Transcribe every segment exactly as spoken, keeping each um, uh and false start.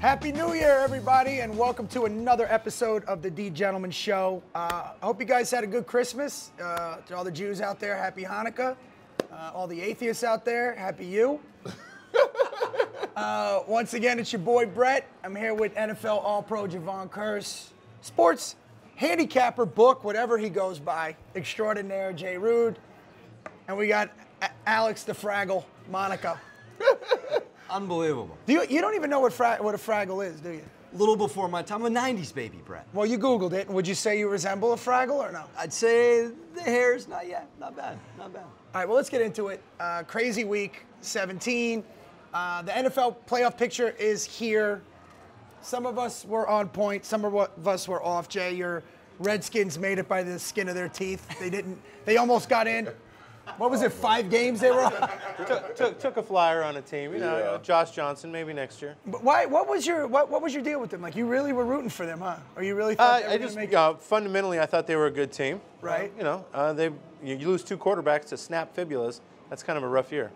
Happy New Year, everybody, and welcome to another episode of the D Gentleman Show. Uh, I hope you guys had a good Christmas. Uh, to all the Jews out there, happy Hanukkah. Uh, all the atheists out there, happy you. uh, once again, it's your boy Brett. I'm here with N F L All-Pro Jevon Kearse, sports handicapper, book, whatever he goes by, extraordinaire Jay Rude, and we got a- Alex the Fraggle, Monica. Unbelievable. Do you, you don't even know what fra what a Fraggle is, do you? A little before my time. I'm a nineties baby, Brett. Well, you Googled it. Would you say you resemble a Fraggle or no? I'd say the hair's not yet. Not bad. Not bad. All right, well, let's get into it. Uh, crazy week seventeen. Uh, the N F L playoff picture is here. Some of us were on point. Some of us were off. Jay, your Redskins made it by the skin of their teeth. They didn't. They almost got in. What was oh, it, five man. games they were on? took, took, took a flyer on a team, you know, yeah. Josh Johnson, maybe next year. But why, what was your what, what was your deal with them? Like, you really were rooting for them, huh? Or you really thought uh, they were I just, make uh, Fundamentally, I thought they were a good team. Right. Uh, you know, uh, they you, you lose two quarterbacks to snap fibulas. That's kind of a rough year.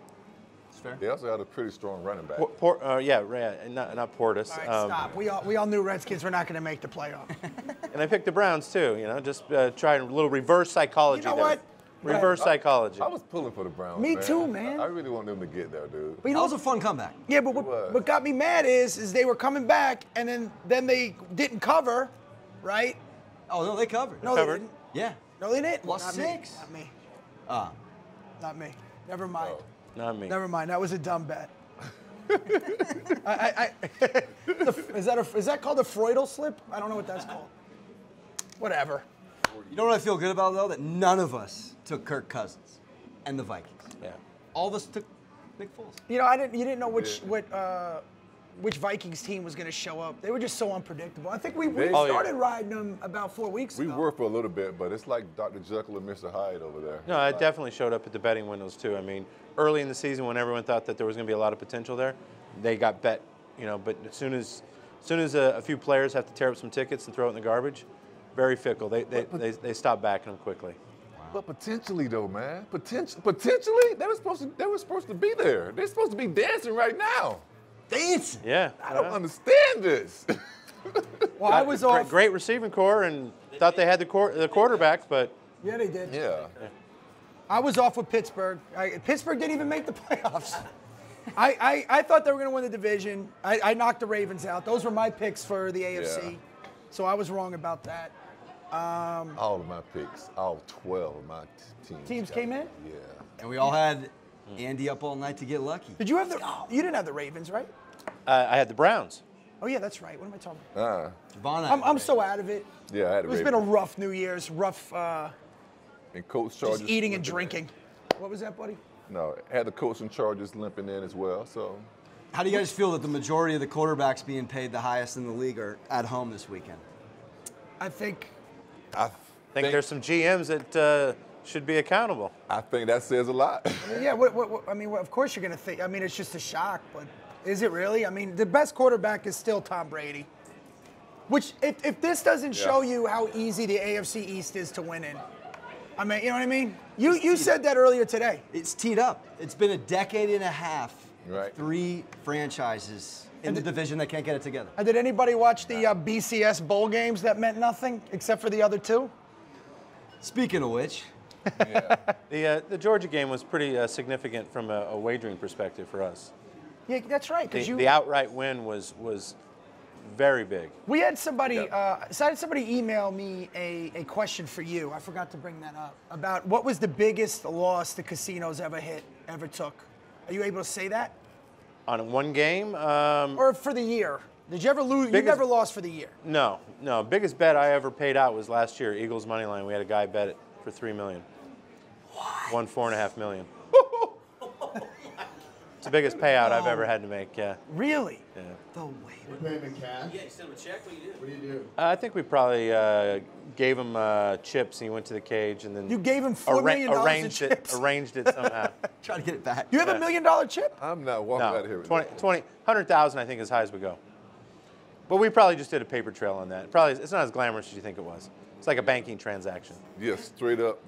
That's fair. They also had a pretty strong running back. Por, por, uh, yeah, right, not, not Portis. All right, um, stop. We all, we all knew Redskins were not going to make the playoff. And I picked the Browns, too, you know, just uh, trying a little reverse psychology there. You know there. what? Reverse right. psychology. I, I was pulling for the Browns. Me man. too, man. I, I really want them to get there, dude. But you know, that was a fun comeback. Yeah, but what, what got me mad is, is they were coming back, and then, then they didn't cover, right? Oh no, they covered. No, covered. they didn't. Yeah. No, they didn't. Plus six. Not me. Ah. Not, uh. not me. Never mind. No. Not me. Never mind. That was a dumb bet. I, I, I is that a, is that called a Freudal slip? I don't know what that's called. Whatever. You know what I feel good about, though? That none of us took Kirk Cousins and the Vikings. Yeah. All of us took Nick Foles. You know, I didn't. You didn't know which yeah. what uh, which Vikings team was going to show up. They were just so unpredictable. I think we, we oh, started yeah. riding them about four weeks we ago. We were for a little bit, but it's like Doctor Jekyll and Mister Hyde over there. No, it like, definitely showed up at the betting windows, too. I mean, early in the season when everyone thought that there was going to be a lot of potential there, they got bet, you know, but as soon as, as, soon as a, a few players have to tear up some tickets and throw it in the garbage, very fickle. They they, but, they they stopped backing them quickly. Wow. But potentially though, man, potentially potentially they were supposed to they were supposed to be there. They're supposed to be dancing right now. Dancing. Yeah. I don't uh, understand this. Well, I was off. Great, great receiving core and thought they had the cor the quarterback, but yeah, they did. Yeah. yeah. I was off with Pittsburgh. I, Pittsburgh didn't even make the playoffs. I, I I thought they were going to win the division. I, I knocked the Ravens out. Those were my picks for the A F C. Yeah. So I was wrong about that. Um, all of my picks, all twelve of my teams. Teams came in? Yeah. And we all had Andy up all night to get lucky. Did you have the, oh. you didn't have the Ravens, right? Uh, I had the Browns. Oh yeah, that's right. What am I talking about? Uh, I'm, I'm so out of it. Yeah, I had the Ravens. It's been a rough New Year's, rough uh, and coach charges just eating and drinking. In. What was that, buddy? No, had the coach in charges limping in as well, so. How do you guys feel that the majority of the quarterbacks being paid the highest in the league are at home this weekend? I think... I think, think there's some G Ms that uh, should be accountable. I think that says a lot. I mean, yeah, what, what, what, I mean, what, of course you're going to think. I mean, it's just a shock, but is it really? I mean, the best quarterback is still Tom Brady, which if, if this doesn't yeah. show you how easy the A F C East is to win in, I mean, you know what I mean? You, you said that earlier today. It's teed up. It's been a decade and a half, right. three franchises in the division that can't get it together. And did anybody watch the uh, B C S bowl games that meant nothing except for the other two? Speaking of which. yeah. the, uh, the Georgia game was pretty uh, significant from a, a wagering perspective for us. Yeah, that's right. The, you... the outright win was, was very big. We had somebody, yep. uh, so I had somebody email me a, a question for you. I forgot to bring that up. About what was the biggest loss the casinos ever hit, ever took? Are you able to say that? On one game, um, or for the year? Did you ever lose? Biggest, you never lost for the year. No, no. Biggest bet I ever paid out was last year, Eagles money line. We had a guy bet it for three million. What? Won four and a half million. It's the biggest payout oh. I've ever had to make. Yeah. Really? Yeah. The way. You paid him in cash? Yeah. You sent him a check. What do you do? What do you do? Uh, I think we probably uh, gave him uh, chips, and he went to the cage, and then you gave him four million dollars arranged in it, chips. Arranged it somehow. Trying to get it back. You have yeah. a million dollar chip? I'm not walking no, out of here with that. twenty, one hundred thousand, I think, as high as we go. But we probably just did a paper trail on that. Probably, it's not as glamorous as you think it was. It's like a banking transaction. Yeah, straight up.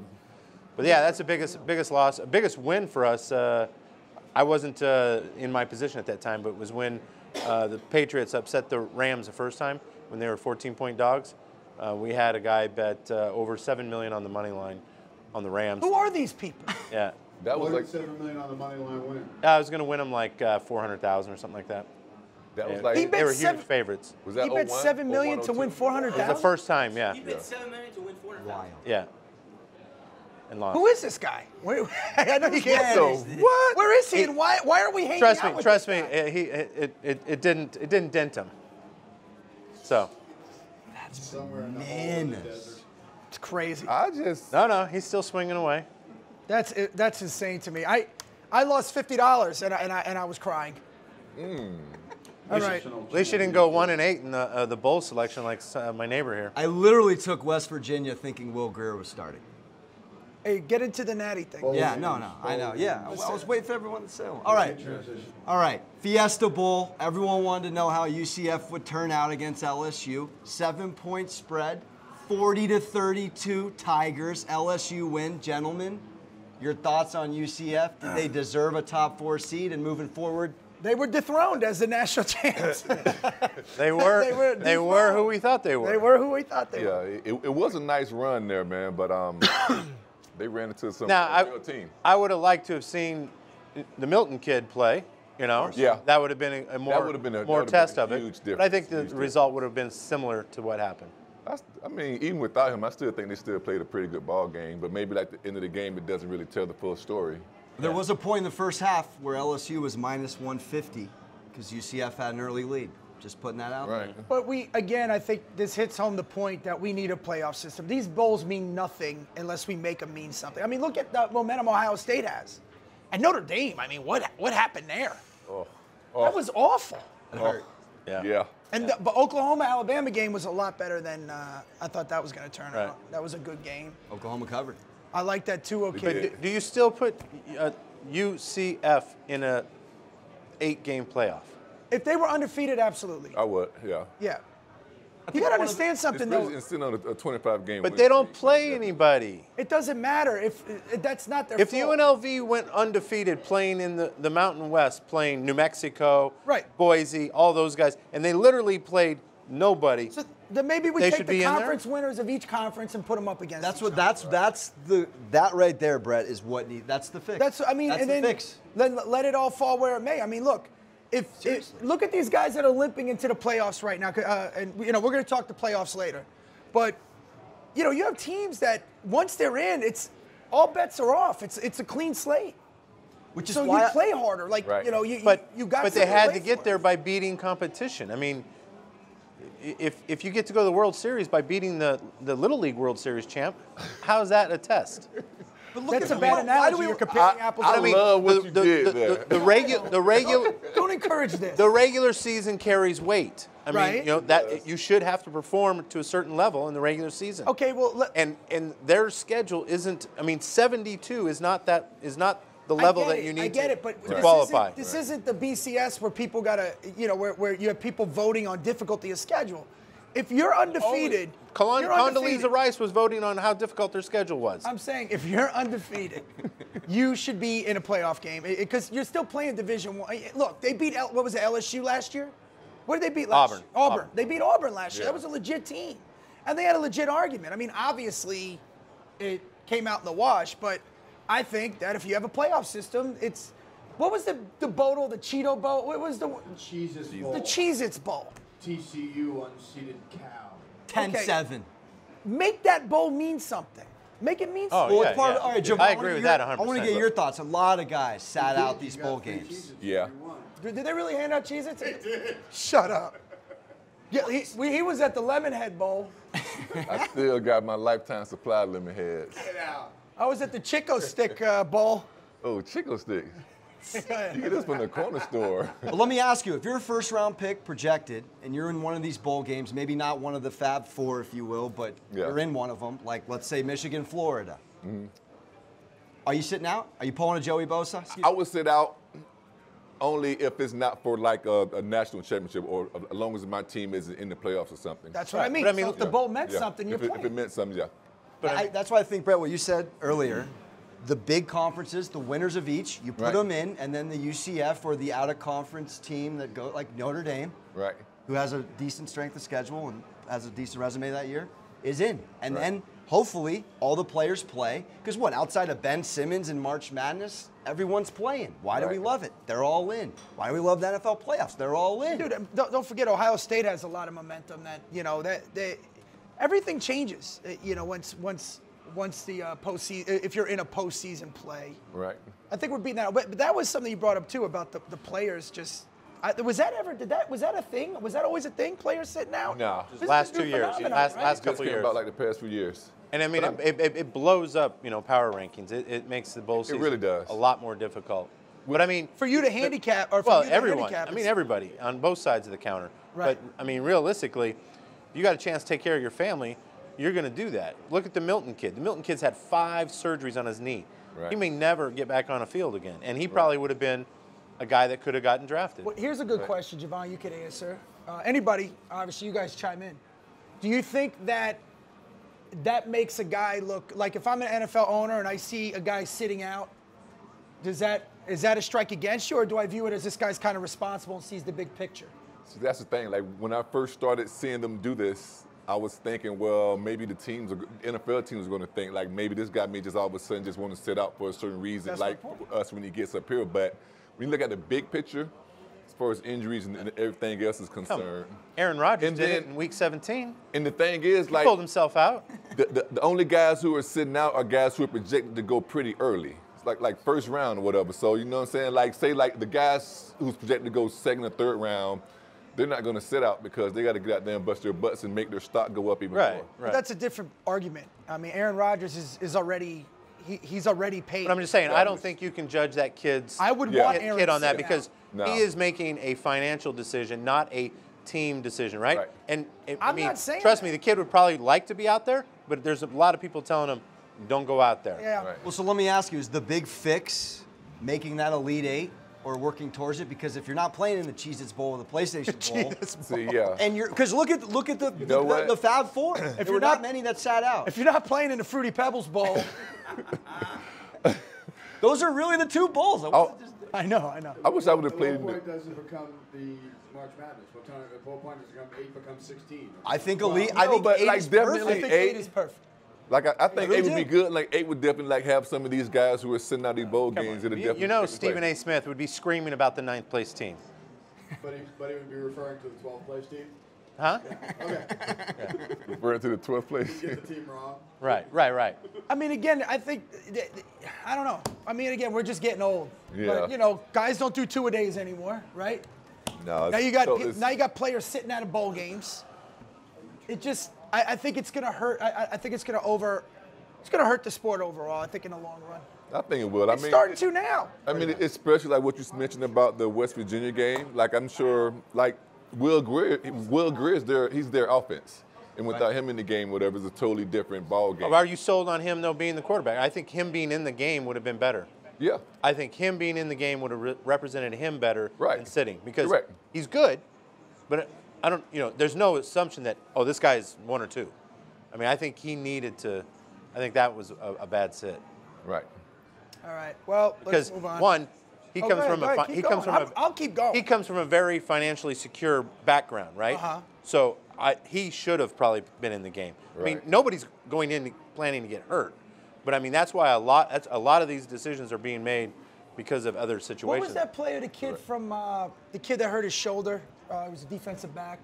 But yeah, that's the biggest, biggest loss, biggest win for us. Uh, I wasn't uh, in my position at that time, but it was when Uh, the Patriots upset the Rams the first time when they were fourteen point dogs. Uh, we had a guy bet uh, over seven million dollars on the money line on the Rams. Who are these people? Yeah. That was what like seven million dollars on the money line win. I was going to win them like uh, four hundred thousand dollars or something like that. That was yeah. like, he they were seven, huge favorites. Was that he bet seven million dollars to win four hundred thousand dollars? It was the first time, yeah. He bet seven million dollars to win four hundred thousand dollars. Yeah. And lost. Who is this guy? Where, I know you can't. So, what? Where is he? It, and why? Why are we hanging trust out me, with Trust this me. Trust me. He. It, it. It didn't. It didn't dent him. So. That's somewhere in the desert. It's crazy. I just. No, no. He's still swinging away. That's. That's insane to me. I. I lost fifty dollars and I and I and I was crying. Mm. All right. At least you didn't go one and eight in the uh, the bowl selection like uh, my neighbor here. I literally took West Virginia thinking Will Greer was starting. Hey, get into the natty thing. Bowl yeah, games, no, no, I know. Games. Yeah, I, I was waiting for everyone to settle. All right, all right. Fiesta Bowl. Everyone wanted to know how U C F would turn out against L S U. Seven-point spread, forty to thirty-two. Tigers. L S U win, gentlemen. Your thoughts on U C F? Did they deserve a top four seed and moving forward? They were dethroned as the national champs. they were. They, were, they were who we thought they were. They were who we thought they yeah, were. Yeah, it, it was a nice run there, man, but um. They ran into some now, real I, team. I would have liked to have seen the Milton kid play, you know. Yeah. That would have been a, a more, that would have been a, more that test been a huge of it. Difference. But I think the huge result difference. Would have been similar to what happened. I, I mean, even without him, I still think they still played a pretty good ball game. But maybe like the end of the game, it doesn't really tell the full story. There yeah. was a point in the first half where L S U was minus one fifty because U C F had an early lead. Just putting that out right. there. But we, again, I think this hits home the point that we need a playoff system. These bowls mean nothing unless we make them mean something. I mean, look at the momentum Ohio State has. And Notre Dame, I mean, what what happened there? Oh. Oh. That was awful. It hurt. Oh. Yeah. yeah. And yeah. The, but Oklahoma-Alabama game was a lot better than uh, I thought that was going to turn right. out. That was a good game. Oklahoma covered. I like that too, okay. But do you still put uh, U C F in a eight-game playoff? If they were undefeated, absolutely. I would, yeah. Yeah. You got to understand something, though. It's still on a twenty-five game. But they don't play anybody. It doesn't matter if that's not their fault. If U N L V went undefeated playing in the, the Mountain West, playing New Mexico, right. Boise, all those guys, and they literally played nobody. So then maybe we take the conference winners of each conference and put them up against. That's what. That's that's the that right there, Brett, is what needs. That's the fix. That's I mean, and then let let it all fall where it may. I mean, look. If, if look at these guys that are limping into the playoffs right now, uh, and you know we're going to talk the playoffs later, but you know you have teams that once they're in, it's all bets are off. It's it's a clean slate, which is so why you play harder. Like right. you know you but, you, you got. But they had to get there by beating competition. I mean, if if you get to go to the World Series by beating the the Little League World Series champ, how's that a test? But look, that's a bad analogy. Why do we, You're comparing I, apples I, I mean, love what the, you the, did the, there. The, the, the regular, the regular. Don't encourage this. The regular season carries weight. I right? mean, you know that yes. you should have to perform to a certain level in the regular season. Okay, well, and and their schedule isn't. I mean, seventy-two is not that is not the level that you need. I get to, it, but to right. qualify. This, isn't, this right. isn't the B C S where people gotta, you know, where where you have people voting on difficulty of schedule. If you're undefeated, Cond you're undefeated. Condoleezza Rice was voting on how difficult their schedule was. I'm saying if you're undefeated, you should be in a playoff game because you're still playing Division One. Look, they beat L what was it, L S U last year? What did they beat last Auburn. year? Auburn. Auburn. They beat Auburn last year. Yeah. That was a legit team, and they had a legit argument. I mean, obviously, it came out in the wash, but I think that if you have a playoff system, it's what was the the bowl, the Cheeto Bowl? What was the, the Cheez-Its Bowl? The Cheez-Its Bowl. T C U unseated cow. ten seven. Okay. Make that bowl mean something. Make it mean something. Oh, yeah, well, yeah. All right, Jevon, I agree I with your, that one hundred percent. I want to get your thoughts. A lot of guys sat did, out these bowl games. Yeah. Did, did they really hand out Cheez-Its? They did. Shut up. Yeah, he, we, he was at the Lemonhead Bowl. I still got my lifetime supply of Lemonheads. Get out. I was at the Chico Stick uh, Bowl. Oh, Chico Stick. You get this from the corner store. Well, let me ask you, if you're a first round pick projected and you're in one of these bowl games, maybe not one of the Fab Four, if you will, but yeah. you're in one of them, like let's say Michigan, Florida. Mm-hmm. Are you sitting out? Are you pulling a Joey Bosa? Excuse I would sit out only if it's not for like a, a national championship or as long as my team is in the playoffs or something. That's what right. I mean. But I mean, so if yeah. the bowl meant yeah. something, yeah. you're if it, playing. If it meant something, yeah. But I, I mean, that's why I think, Brett, what you said earlier. the big conferences, the winners of each, you put right. them in, and then the U C F or the out-of-conference team that go, like Notre Dame, right, who has a decent strength of schedule and has a decent resume that year, is in. And right. then hopefully all the players play. Because what, outside of Ben Simmons and March Madness, everyone's playing. Why do right. we love it? They're all in. Why do we love the N F L playoffs? They're all in. Dude, don't, don't forget Ohio State has a lot of momentum. That, you know, that they, everything changes, you know, once once once the uh, postseason, if you're in a postseason play. Right. I think we're beating that. But, but that was something you brought up too about the, the players just. I, was that ever? Did that? Was that a thing? Was that always a thing? Players sitting out? No, this last two years, last right? last couple years, about like the past few years. And I mean, it, it, it blows up, you know, power rankings. It, it makes the bowl season it really does. a lot more difficult. But I mean, for you to handicap, or for well, you to everyone. Handicap, I mean, everybody on both sides of the counter. Right. But I mean, realistically, if you got a chance to take care of your family, you're going to do that. Look at the Milton kid. The Milton kid's had five surgeries on his knee. Right. He may never get back on a field again, and he probably right. would have been a guy that could have gotten drafted. Well, here's a good right. question, Jevon, you could answer. Uh, anybody, obviously, you guys chime in. Do you think that that makes a guy look, like if I'm an N F L owner and I see a guy sitting out, does that, is that a strike against you, or do I view it as this guy's kind of responsible and sees the big picture? So that's the thing. Like, when I first started seeing them do this, I was thinking, well, maybe the teams, N F L teams are going to think, like, maybe this guy may just all of a sudden just want to sit out for a certain reason, that's like us when he gets up here. But when you look at the big picture, as far as injuries and, and everything else is concerned. Aaron Rodgers and did then, it in week seventeen. And the thing is, he like, pulled himself out. The, the, the only guys who are sitting out are guys who are projected to go pretty early. It's like, like first round or whatever. So, you know what I'm saying? Like, say, like, the guys who's projected to go second or third round, they're not going to sit out because they got to get out there and bust their butts and make their stock go up even right, more. Right, right. That's a different argument. I mean, Aaron Rodgers is, is already – He, he's already paid. But I'm just saying, I don't think you can judge that kid's I would yeah. want Aaron kid on that because no. he is making a financial decision, not a team decision, right? right. And it, I'm I mean, not saying trust that. me, the kid would probably like to be out there, but there's a lot of people telling him, don't go out there. Yeah. Right. Well, so let me ask you, is the big fix making that Elite Eight or working towards it? Because if you're not playing in the Cheez-Its Bowl or the PlayStation Bowl, See, yeah. and you're because look at look at the you know the, the, the Fab Four. If there you're were not, not many that sat out, if you're not playing in the Fruity Pebbles Bowl. Those are really the two bowls. I, oh, just, I know, I know. I wish I would have played. At what point does it become the March Madness? What time, at what point does it become eight become sixteen? I think elite. Well, I, no, think but eight like is perfect. I think eight, eight is perfect. Like I, I think yeah, eight would do. be good. Like eight would definitely like have some of these guys who are sitting out these bowl Come games. That you, you know, Stephen A. Smith would be screaming about the ninth place team. But he, but he would be referring to the twelfth place team. Huh? Yeah. Okay. Yeah. Referring to the twelfth place. You get the team wrong. Right, right, right. I mean, again, I think, I don't know. I mean, again, we're just getting old. Yeah. But, you know, guys don't do two-a-days anymore, right? No. Now you got so now you got players sitting out of bowl games. It just, I, I think it's gonna hurt. I, I think it's gonna over, it's gonna hurt the sport overall. I think in the long run. I think it will. It's I mean, starting to now. I mean, especially like what you mentioned about the West Virginia game. Like I'm sure, like. Will Greer, Will Greer's there. He's their offense, and without him in the game, whatever, it's a totally different ball game. Are you sold on him though being the quarterback? I think him being in the game would have been better. Yeah. I think him being in the game would have re represented him better right. than sitting because Correct. he's good, but I don't. You know, there's no assumption that oh this guy's one or two. I mean, I think he needed to. I think that was a, a bad sit. Right. All right. Well, because let's move on. one. He comes okay, from a right, he going. comes from I'm, a I'll keep going. He comes from a very financially secure background, right? Uh-huh. So I, he should have probably been in the game. Right. I mean, nobody's going in planning to get hurt, but I mean that's why a lot that's, a lot of these decisions are being made because of other situations. What was that player, the kid right. from uh, the kid that hurt his shoulder? Uh, he was a defensive back.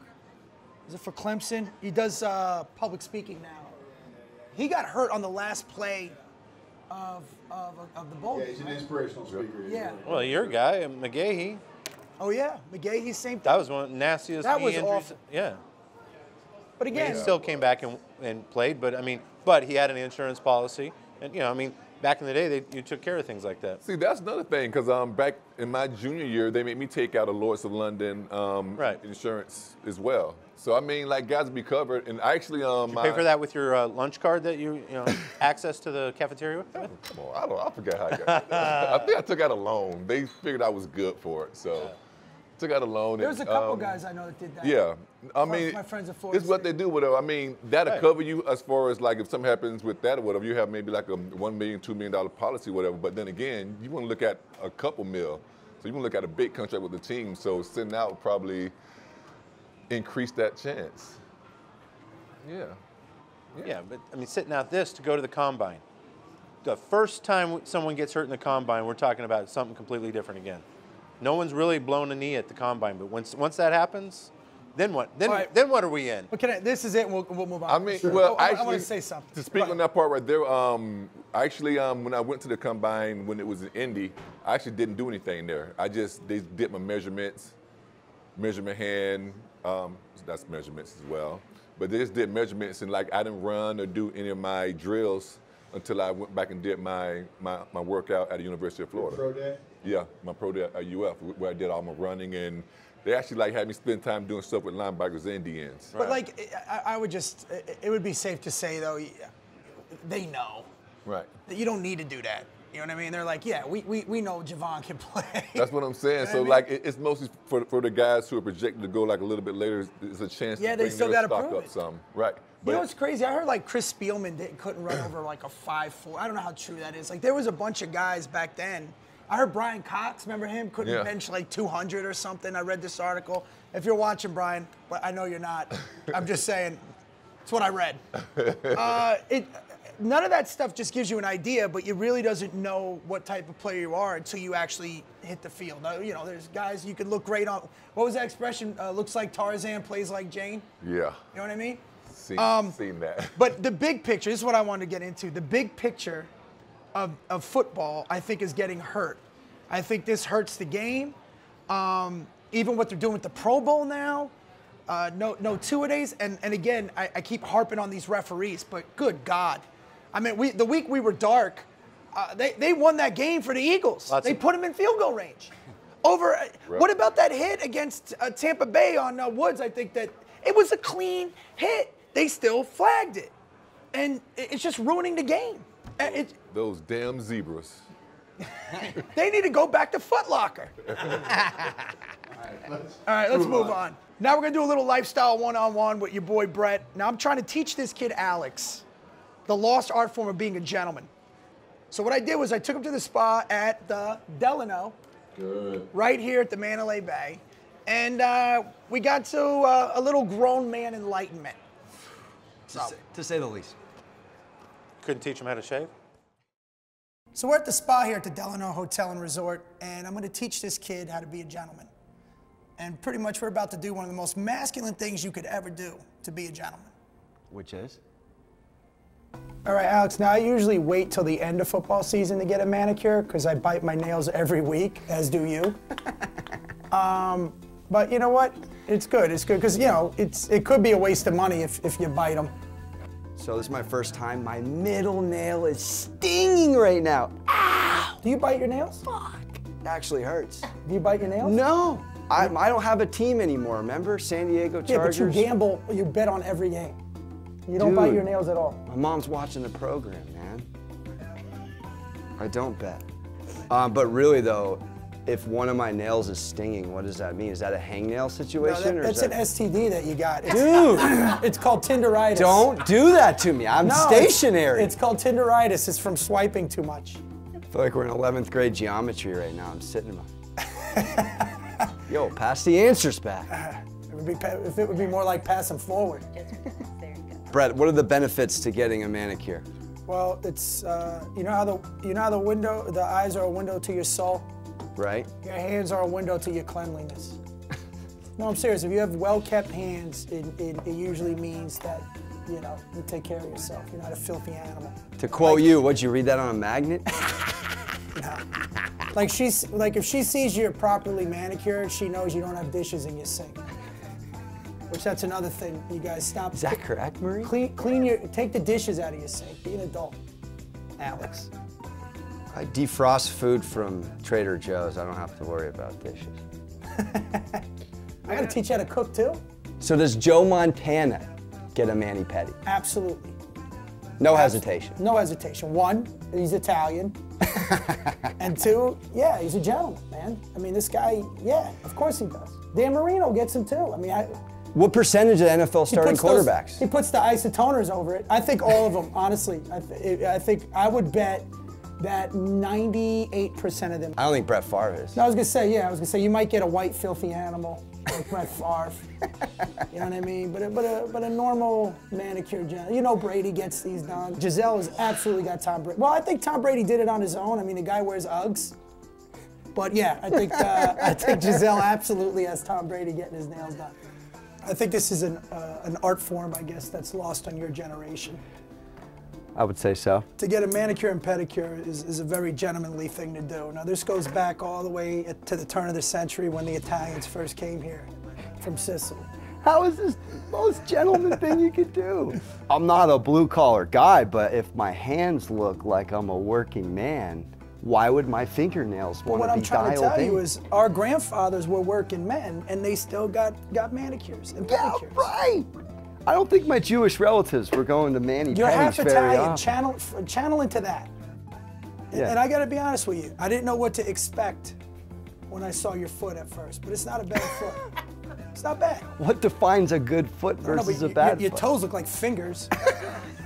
Is it for Clemson? He does uh, public speaking now. He got hurt on the last play. Of, of, of the bowl. Yeah, he's an inspirational speaker. Yeah. Well, your guy, McGahee. Oh, yeah. McGahee, same thing. That was one of the nastiest that knee was injuries. Awful. Yeah. But again. He yeah. still came back and, and played, but I mean, but he had an insurance policy. And, you know, I mean, back in the day, they, you took care of things like that. See, that's another thing, because um, back in my junior year, they made me take out a Lords of London um, right. insurance as well. So, I mean, like, guys would be covered. And I actually, um, Did you pay my, for that with your uh, lunch card that you, you know, access to the cafeteria with? Come on, I, don't, I forgot how I got it. I think I took out a loan. They figured I was good for it. So, yeah. took out a loan. There was a couple um, guys I know that did that. Yeah, I mean, my friends at Florida State. It's what they do. Whatever. I mean, that'll right. cover you as far as like if something happens with that or whatever. You have maybe like a one million, two million dollar policy, whatever. But then again, you want to look at a couple mil, so you want to look at a big contract with the team. So sitting out would probably increase that chance. Yeah. Yeah. yeah, but I mean, sitting out this to go to the combine. The first time someone gets hurt in the combine, we're talking about something completely different again. No one's really blown a knee at the combine, but once once that happens, then what? Then right. then what are we in? But can I, this is it. We'll, we'll move on. I mean, sure. well, I, actually, I want to say something to speak on that part right there. Um, actually, um, when I went to the combine when it was in Indy, I actually didn't do anything there. I just they did my measurements, measurement hand. Um, that's measurements as well. But they just did measurements and like I didn't run or do any of my drills until I went back and did my my, my workout at the University of Florida. Pro day? Yeah, my pro day at U F, where I did all my running, and they actually like had me spend time doing stuff with linebackers and D Ns. But right. like, I, I would just, it would be safe to say though, they know. Right. That you don't need to do that. You know what I mean? They're like, yeah, we we, we know Jevon can play. That's what I'm saying. You know so I mean? Like, it, it's mostly for for the guys who are projected to go like a little bit later. It's a chance. Yeah, to they bring still got to prove up it. Some. Right. But you know what's crazy? I heard like Chris Spielman didn't, couldn't run over like a five four. I don't know how true that is. Like there was a bunch of guys back then. I heard Brian Cox. Remember him? Couldn't yeah. bench like two hundred or something. I read this article. If you're watching, Brian, but I know you're not. I'm just saying. It's what I read. Uh, it. None of that stuff just gives you an idea, but you really doesn't know what type of player you are until you actually hit the field. You know, there's guys you can look great on. What was that expression? Uh, looks like Tarzan, plays like Jane. Yeah. You know what I mean? Seen, um, seen that. But the big picture, this is what I wanted to get into. The big picture of, of football, I think, is getting hurt. I think this hurts the game. Um, even what they're doing with the Pro Bowl now. Uh, no, no two-a-days. And, and again, I, I keep harping on these referees, but good God. I mean, we, the week we were dark, uh, they, they won that game for the Eagles. Lots they put them in field goal range. Over, right. What about that hit against uh, Tampa Bay on uh, Woods? I think that it was a clean hit. They still flagged it. And it's just ruining the game. Those, it, those damn zebras. They need to go back to Foot Locker. All right, let's, All right, let's move on. on. Now we're going to do a little lifestyle one-on-one with your boy Brett. Now I'm trying to teach this kid, Alex, the lost art form of being a gentleman. So what I did was I took him to the spa at the Delano, Good. right here at the Mandalay Bay, and uh, we got to uh, a little grown man enlightenment. To, so, say, to say the least. Couldn't teach him how to shave? So we're at the spa here at the Delano Hotel and Resort, and I'm gonna teach this kid how to be a gentleman. And pretty much we're about to do one of the most masculine things you could ever do to be a gentleman. Which is? All right, Alex, now I usually wait till the end of football season to get a manicure because I bite my nails every week, as do you. um, but you know what? It's good, it's good, because you know, it's, it could be a waste of money if, if you bite them. So this is my first time. My middle nail is stinging right now. Ow! Do you bite your nails? Fuck. It actually hurts. Do you bite your nails? No. I, I don't have a team anymore, remember? San Diego Chargers. Yeah, but you gamble, you bet on every game. You don't Dude, bite your nails at all. My mom's watching the program, man. I don't bet. Um, but really, though, if one of my nails is stinging, what does that mean? Is that a hangnail situation? No, that, or that's that... an S T D that you got. It's, Dude. It's called tendinitis. Don't do that to me. I'm no, stationary. It's, it's called tendinitis. It's from swiping too much. I feel like we're in eleventh grade geometry right now. I'm sitting in my... Yo, pass the answers back. It would be, if it would be more like passing forward. Brett, what are the benefits to getting a manicure? Well, it's uh, you know how the you know how the window the eyes are a window to your soul, right? Your hands are a window to your cleanliness. No, I'm serious. If you have well-kept hands, it, it, it usually means that you know you take care of yourself. You're not a filthy animal. To quote like, you, what'd you read that on a magnet? No. Like she's like if she sees you're properly manicured, she knows you don't have dishes in your sink. Which that's another thing, you guys stop. Is that correct, Marie? Clean, clean your, take the dishes out of your sink. Be an adult, Alex. I defrost food from Trader Joe's. I don't have to worry about dishes. I gotta teach you how to cook too. So does Joe Montana get a mani-pedi? Absolutely. No hesitation. No hesitation. One, he's Italian. And two, yeah, he's a gentleman, man. I mean, this guy, yeah, of course he does. Dan Marino gets him too. I mean, I... What percentage of N F L starting quarterbacks? Those, he puts the isotoners over it. I think all of them, honestly. I, th I think I would bet that ninety-eight percent of them. I don't think Brett Favre is. No, I was going to say, yeah, I was going to say, you might get a white, filthy animal like Brett Favre. You know what I mean? But a, but a, but a normal manicured gentleman. You know Brady gets these done. Giselle has absolutely got Tom Brady. Well, I think Tom Brady did it on his own. I mean, the guy wears Uggs. But yeah, I think, uh, I think Giselle absolutely has Tom Brady getting his nails done. I think this is an, uh, an art form, I guess, that's lost on your generation. I would say so. To get a manicure and pedicure is, is a very gentlemanly thing to do. Now, this goes back all the way to the turn of the century when the Italians first came here from Sicily. How is this the most gentleman thing you could do? I'm not a blue-collar guy, but if my hands look like I'm a working man, why would my fingernails want to be dialed in? What I'm trying to tell you is our grandfathers were working men, and they still got, got manicures and pedicures. Yeah, right! I don't think my Jewish relatives were going to mani-pedis very often. You're half Italian. Channel, channel into that. Yeah. And I got to be honest with you. I didn't know what to expect when I saw your foot at first, but it's not a bad foot. It's not bad. What defines a good foot versus know, a bad your, your foot? Your toes look like fingers.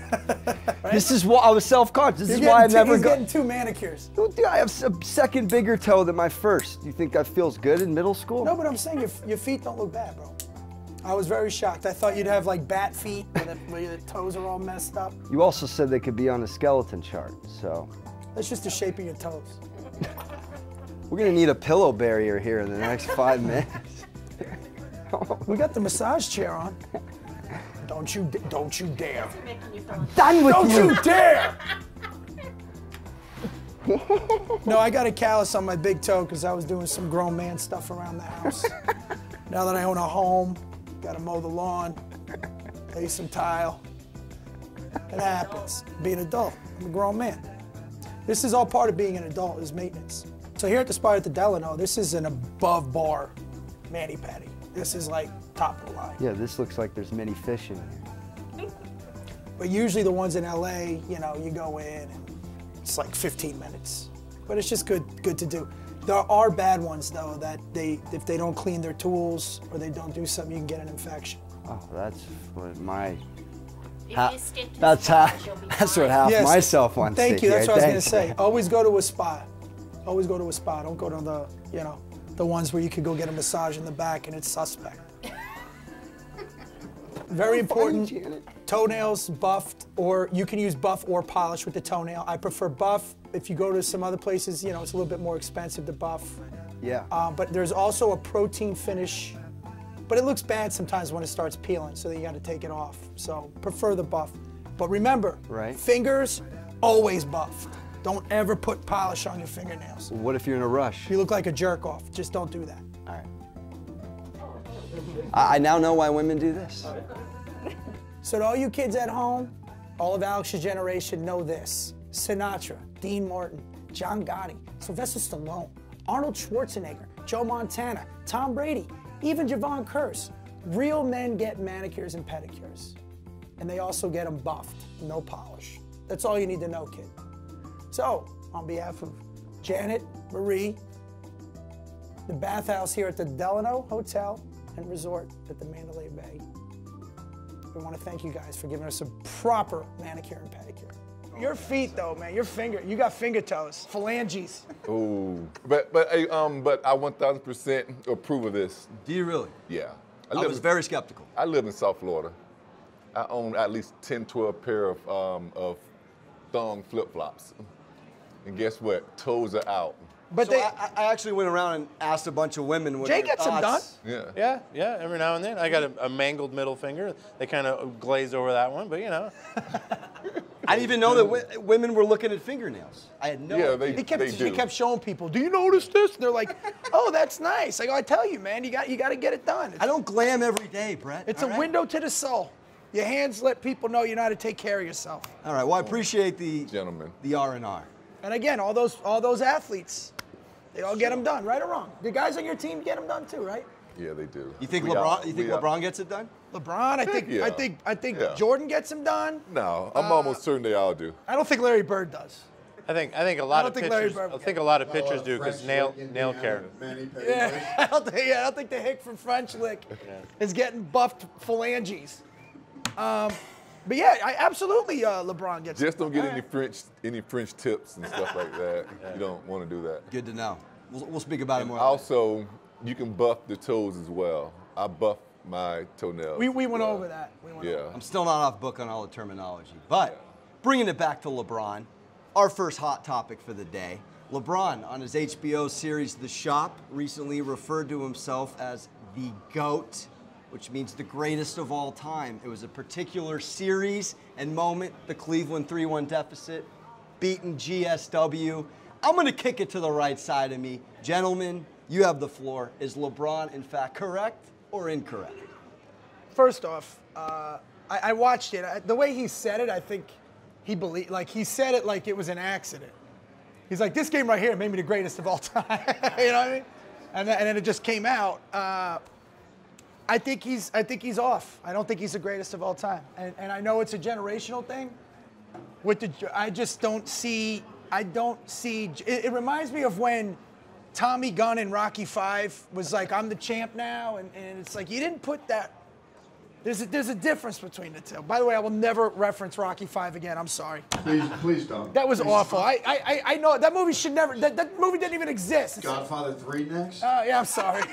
Right? This is why I was self-conscious. This You're is why I never got. Getting two manicures. Dude, I have a second bigger toe than my first. You think that feels good in middle school? No, but I'm saying your, your feet don't look bad, bro. I was very shocked. I thought you'd have like bat feet, where your toes are all messed up. You also said they could be on a skeleton chart, so. That's just the shape of your toes. We're gonna need a pillow barrier here in the next five minutes. We got the massage chair on. Don't you, don't you dare. I'm done with don't you. Don't you dare! No, I got a callus on my big toe because I was doing some grown man stuff around the house. Now that I own a home, got to mow the lawn, lay some tile. It happens. Be an adult. I'm a grown man. This is all part of being an adult is maintenance. So here at the Spot at the Delano, this is an above bar mani patty. This is like top of the line. Yeah, this looks like there's many fish in here. But usually the ones in L A, you know, you go in and it's like fifteen minutes. But it's just good, good to do. There are bad ones though that they, if they don't clean their tools or they don't do something, you can get an infection. Oh, that's what my. Ha that's how. That's what half yes, myself wants. Thank you. That's here. What I was Thanks. Gonna say. Always go to a spa. Always go to a spa. Don't go to the, you know. The ones where you could go get a massage in the back and it's suspect. Very important, toenails buffed, or you can use buff or polish with the toenail. I prefer buff. If you go to some other places, you know, it's a little bit more expensive to buff. Yeah. Um, but there's also a protein finish, but it looks bad sometimes when it starts peeling, so then you gotta take it off. So prefer the buff. But remember, right. Fingers, always buffed. Don't ever put polish on your fingernails. What if you're in a rush? You look like a jerk off. Just don't do that. All right. I now know why women do this. So to all you kids at home, all of Alex's generation know this. Sinatra, Dean Martin, John Gotti, Sylvester Stallone, Arnold Schwarzenegger, Joe Montana, Tom Brady, even Jevon Kearse. Real men get manicures and pedicures. And they also get them buffed, no polish. That's all you need to know, kid. So, on behalf of Janet, Marie, the bathhouse here at the Delano Hotel and Resort at the Mandalay Bay, we want to thank you guys for giving us a proper manicure and pedicure. Your feet, though, man, your finger, you got finger toes, phalanges. Ooh, but but I, um, but I one thousand percent approve of this. Do you really? Yeah. I, I was in, very skeptical. I live in South Florida. I own at least ten, twelve pair of um, of thong flip-flops. And guess what? Toes are out. But so they, I, I actually went around and asked a bunch of women. What Jay gets them done. Yeah. Yeah, yeah. Every now and then, I got a, a mangled middle finger. They kind of glaze over that one, but you know. I didn't even know that women were looking at fingernails. I had no. Yeah, idea. They, they kept. They do. She kept showing people. Do you notice this? They're like, oh, that's nice. I go, I tell you, man, you got you got to get it done. It's, I don't glam every day, Brett. It's All a right? window to the soul. Your hands let people know you know how to take care of yourself. All right. Well, I appreciate the gentlemen. The R and R. And again, all those all those athletes, they all get them done, right or wrong. The guys on your team get them done too, right? Yeah, they do. You think we LeBron? Out. You think we LeBron out. Gets it done? LeBron, I Heck think, yeah. I think, I think yeah. Jordan gets him done. No, I'm uh, almost certain they all do. I don't think Larry Bird does. I think I think a lot of pitchers. I think a lot of pitchers do because nail nail care. Yeah, I don't think. Yeah, I don't think the hick from French Lick yeah. is getting buffed phalanges. Um, but yeah, I absolutely uh, LeBron gets. Just don't get any French any French tips and stuff like that. Yeah. You don't want to do that. Good to know. We'll, we'll speak about and it more. Also, later. You can buff the toes as well. I buff my toenails. We we went well. over that. We went yeah. Over. I'm still not off book on all the terminology, but yeah. bringing it back to LeBron. Our first hot topic for the day. LeBron, on his H B O series The Shop, recently referred to himself as the GOAT, which means the greatest of all time. It was a particular series and moment, the Cleveland three one deficit, beating G S W. I'm gonna kick it to the right side of me. Gentlemen, you have the floor. Is LeBron, in fact, correct or incorrect? First off, uh, I, I watched it. I, the way he said it, I think, He believed, like he said it like it was an accident. He's like, this game right here made me the greatest of all time. You know what I mean? And, and then it just came out. Uh, I think he's, I think he's off. I don't think he's the greatest of all time. And, and I know it's a generational thing. With the, I just don't see, I don't see. It, it reminds me of when Tommy Gunn in Rocky five was like, I'm the champ now, and, and it's like you didn't put that. There's a, there's a difference between the two. By the way, I will never reference Rocky five again. I'm sorry. Please, please don't. That was please awful. I, I, I know that movie should never. That, that movie didn't even exist. Godfather three next. Oh uh, yeah, I'm sorry.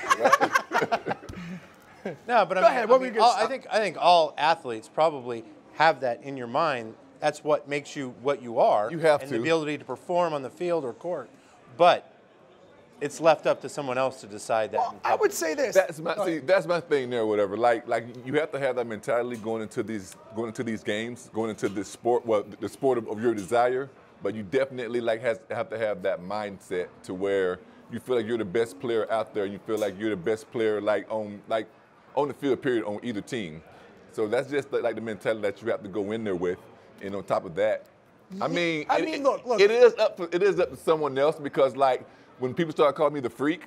No, but I mean, ahead, I, mean all, I think I think all athletes probably have that in your mind. That's what makes you what you are. You have and to. The ability to perform on the field or court, but it's left up to someone else to decide that. Well, I would say this. That's my see, that's my thing there, whatever. Like like you have to have that mentality going into these going into these games, going into this sport, well, the sport of, of your desire. But you definitely like has have to have that mindset to where you feel like you're the best player out there. You feel like you're the best player like on like on the field period on either team. So that's just the, like the mentality that you have to go in there with. And on top of that, I mean, I mean, it, look, look. It is up to, it is up to someone else because like. When people started calling me the freak,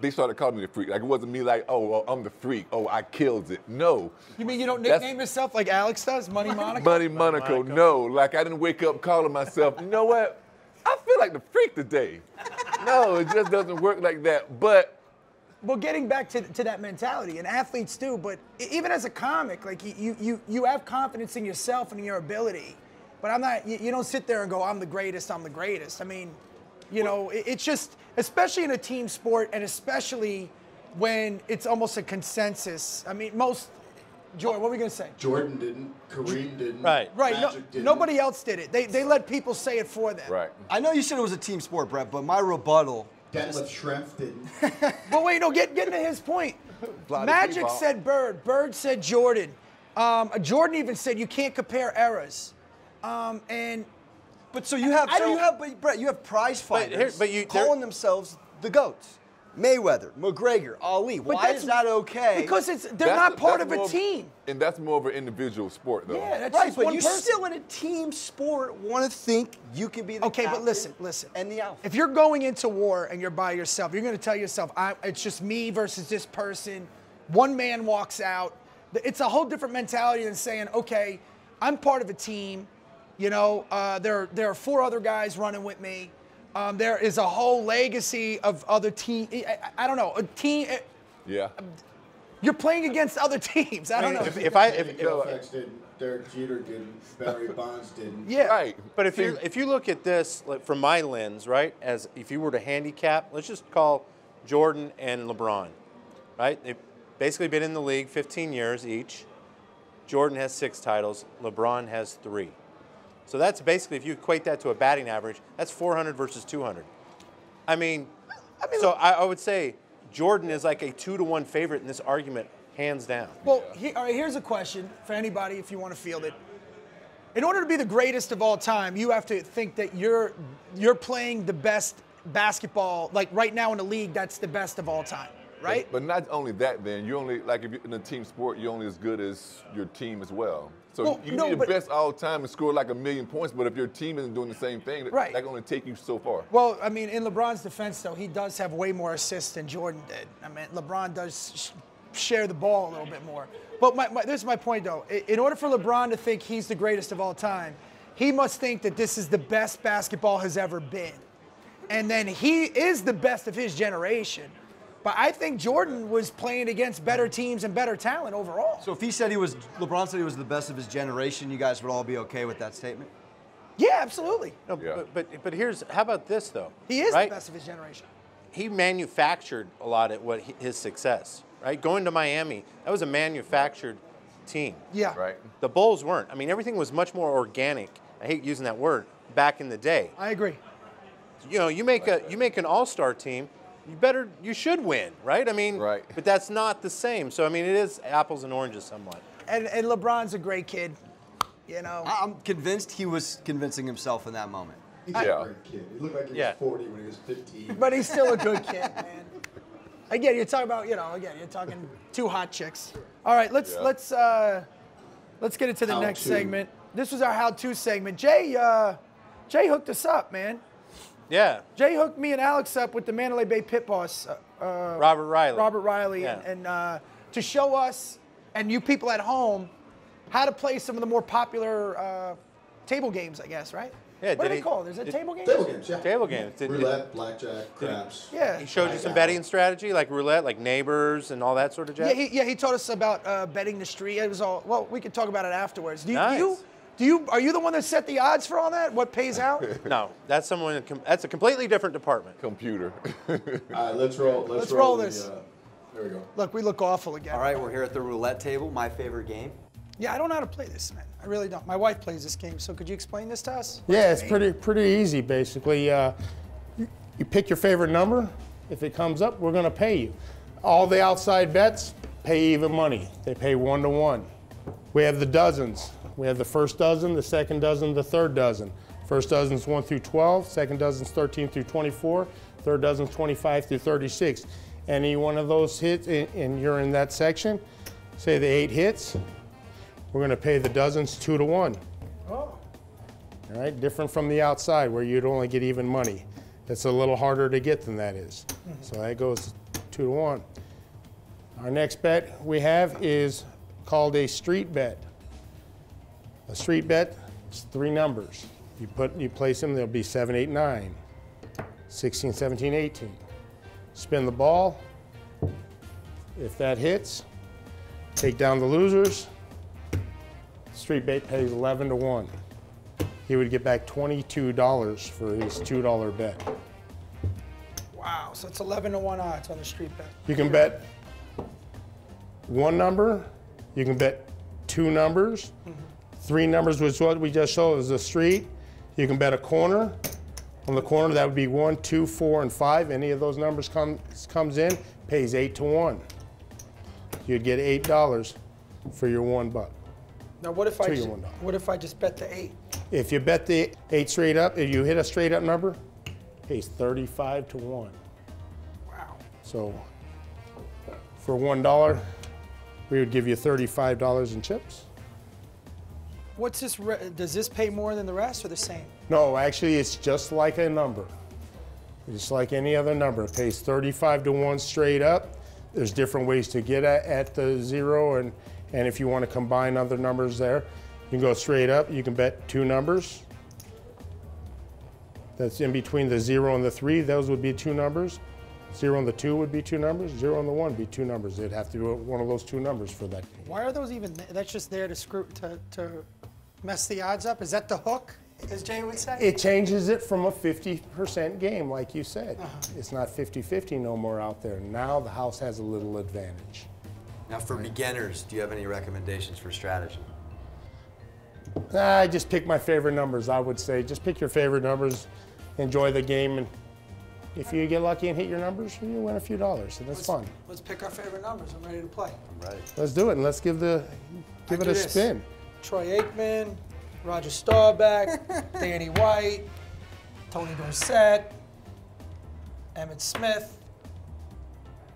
they started calling me the freak. Like, it wasn't me like, oh, well, I'm the freak. Oh, I killed it. No. You mean you don't nickname That's, yourself like Alex does? Money Monaco? Money Monaco, no. Like, I didn't wake up calling myself, you know what? I feel like the freak today. No, it just doesn't work like that. But. Well, getting back to, to that mentality, and athletes do, but even as a comic, like, you, you, you have confidence in yourself and in your ability. But I'm not, you, you don't sit there and go, I'm the greatest, I'm the greatest. I mean, you know, it's just, especially in a team sport, and especially when it's almost a consensus. I mean, most, Jordan, what were we going to say? Jordan didn't, Kareem didn't, right? Right. No, didn't. Nobody else did it. They, they let people say it for them. Right. I know you said it was a team sport, Brett, but my rebuttal. Detlef Schrempf didn't. Well, wait, no, get, get to his point. Magic said Bird, Bird said Jordan. Um, Jordan even said you can't compare eras. Um, and... But so you have, I so you have, but Brett, you have prize fighters but here, but you, calling themselves the GOATs. Mayweather, McGregor, Ali. Why is that okay? Because it's they're that's, not part of a team. Of, and that's more of an individual sport, though. Yeah, that's right. But you still in a team sport want to think you can be the okay. But listen, listen. And the alpha. If you're going into war and you're by yourself, you're going to tell yourself, I, "It's just me versus this person." One man walks out. It's a whole different mentality than saying, "Okay, I'm part of a team." You know, uh, there, there are four other guys running with me. Um, there is a whole legacy of other teams. I, I don't know, a team. Yeah. You're playing against other teams. I don't know. If, if I, if, if, if didn't, Derek Jeter didn't, Barry Bonds didn't. Yeah. Right. But if you, if you look at this like, from my lens, right, as if you were to handicap, let's just call Jordan and LeBron, right? They've basically been in the league fifteen years each. Jordan has six titles. LeBron has three. So that's basically, if you equate that to a batting average, that's four hundred versus two hundred. I mean, I mean so I, I would say Jordan is like a two to one favorite in this argument, hands down. Well, yeah. he, all right, here's a question for anybody if you want to field it. In order to be the greatest of all time, you have to think that you're, you're playing the best basketball, like right now in the league, that's the best of all time, right? But, but not only that, then, you only, like if you're in a team sport, you're only as good as your team as well. So well, you can no, be the best all time and score like a million points, but if your team isn't doing the same thing, right. that's going to take you so far. Well, I mean, in LeBron's defense, though, he does have way more assists than Jordan did. I mean, LeBron does share the ball a little bit more. But my, my, this is my point, though. In order for LeBron to think he's the greatest of all time, he must think that this is the best basketball has ever been. And then he is the best of his generation. But I think Jordan was playing against better teams and better talent overall. So if he said he was, LeBron said he was the best of his generation, you guys would all be okay with that statement? Yeah, absolutely. No, yeah. But, but, but here's, how about this, though? He is right? the best of his generation. He manufactured a lot of what his success, right? Going to Miami, that was a manufactured team. Yeah. Right. The Bulls weren't. I mean, everything was much more organic. I hate using that word, back in the day. I agree. You know, you make like a that. you make an all-star team, you better you should win, right? I mean, right. But that's not the same. So I mean, it is apples and oranges somewhat. And and LeBron's a great kid, you know. I'm convinced he was convincing himself in that moment. He's I, a great kid. He looked like he yeah. was forty when he was fifteen. But he's still a good kid, man. Again, you're talking about, you know, again, you're talking two hot chicks. All right, let's yeah. let's uh, let's get into the how next to. segment. This was our how-to segment. Jay, uh, Jay hooked us up, man. Yeah. Jay hooked me and Alex up with the Mandalay Bay pit boss, uh, Robert Riley. Robert Riley, yeah. and, and uh, to show us and you people at home how to play some of the more popular uh, table games, I guess, right? Yeah, what are they called? Is it table games? Table games, yeah. Table games. Did, roulette, did, blackjack, craps. Yeah. He showed you some betting strategy, like roulette, like neighbors, and all that sort of jazz. Yeah, he, yeah, he taught us about uh, betting the street. It was all well. We could talk about it afterwards. Do you, nice. do you, do you, are you the one that set the odds for all that? What pays out? No, that's someone. That's a completely different department. Computer. All right, let's roll. Let's, let's roll, roll this. The, uh, there we go. Look, we look awful again. All right, we're here at the roulette table. My favorite game. Yeah, I don't know how to play this, man. I really don't. My wife plays this game, so could you explain this to us? What's yeah, it's name? pretty pretty easy, basically. Uh, you, you pick your favorite number. If it comes up, we're gonna pay you. All the outside bets pay even money. They pay one to one. We have the dozens. We have the first dozen, the second dozen, the third dozen. First dozen's one through twelve, second dozen's thirteen through twenty-four, third dozen's twenty-five through thirty-six. Any one of those hits, and you're in that section, say the eight hits, we're gonna pay the dozens two to one. Oh. All right, different from the outside where you'd only get even money. It's a little harder to get than that is. Mm-hmm. So that goes two to one. Our next bet we have is called a street bet. A street bet is three numbers. You put, you place them, they'll be seven, eight, nine, sixteen, seventeen, eighteen. Spin the ball. If that hits, take down the losers. Street bet pays eleven to one. He would get back twenty-two dollars for his two dollar bet. Wow, so it's eleven to one odds on the street bet. You can bet one number, you can bet two numbers, mm-hmm. three numbers, which is what we just showed is a street. You can bet a corner. On the corner, that would be one, two, four, and five. Any of those numbers comes, comes in, pays eight to one. You'd get eight dollars for your one buck. Now what if I just, what if I just bet the eight? If you bet the eight straight up, if you hit a straight up number, pays thirty-five to one. Wow. So for one dollar, we would give you thirty-five dollars in chips. What's this? Does this pay more than the rest, or the same? No, actually, it's just like a number. It's like any other number. It pays thirty-five to one straight up. There's different ways to get at, at the zero and. And if you want to combine other numbers there, you can go straight up. You can bet two numbers. That's in between the zero and the three. Those would be two numbers. Zero and the two would be two numbers. Zero and the one would be two numbers. They'd have to do one of those two numbers for that game. Why are those even, that's just there to screw, to, to mess the odds up? Is that the hook, as Jay would say? It changes it from a fifty percent game, like you said. Uh-huh. It's not fifty fifty no more out there. Now the house has a little advantage. Now, for beginners, do you have any recommendations for strategy? I just pick my favorite numbers, I would say. Just pick your favorite numbers, enjoy the game, and if you get lucky and hit your numbers, you win a few dollars, and that's fun. Let's pick our favorite numbers. I'm ready to play. I'm ready. Let's do it, and let's give, the, give it a this. spin. Troy Aikman, Roger Staubach, Danny White, Tony Dorsett, Emmett Smith,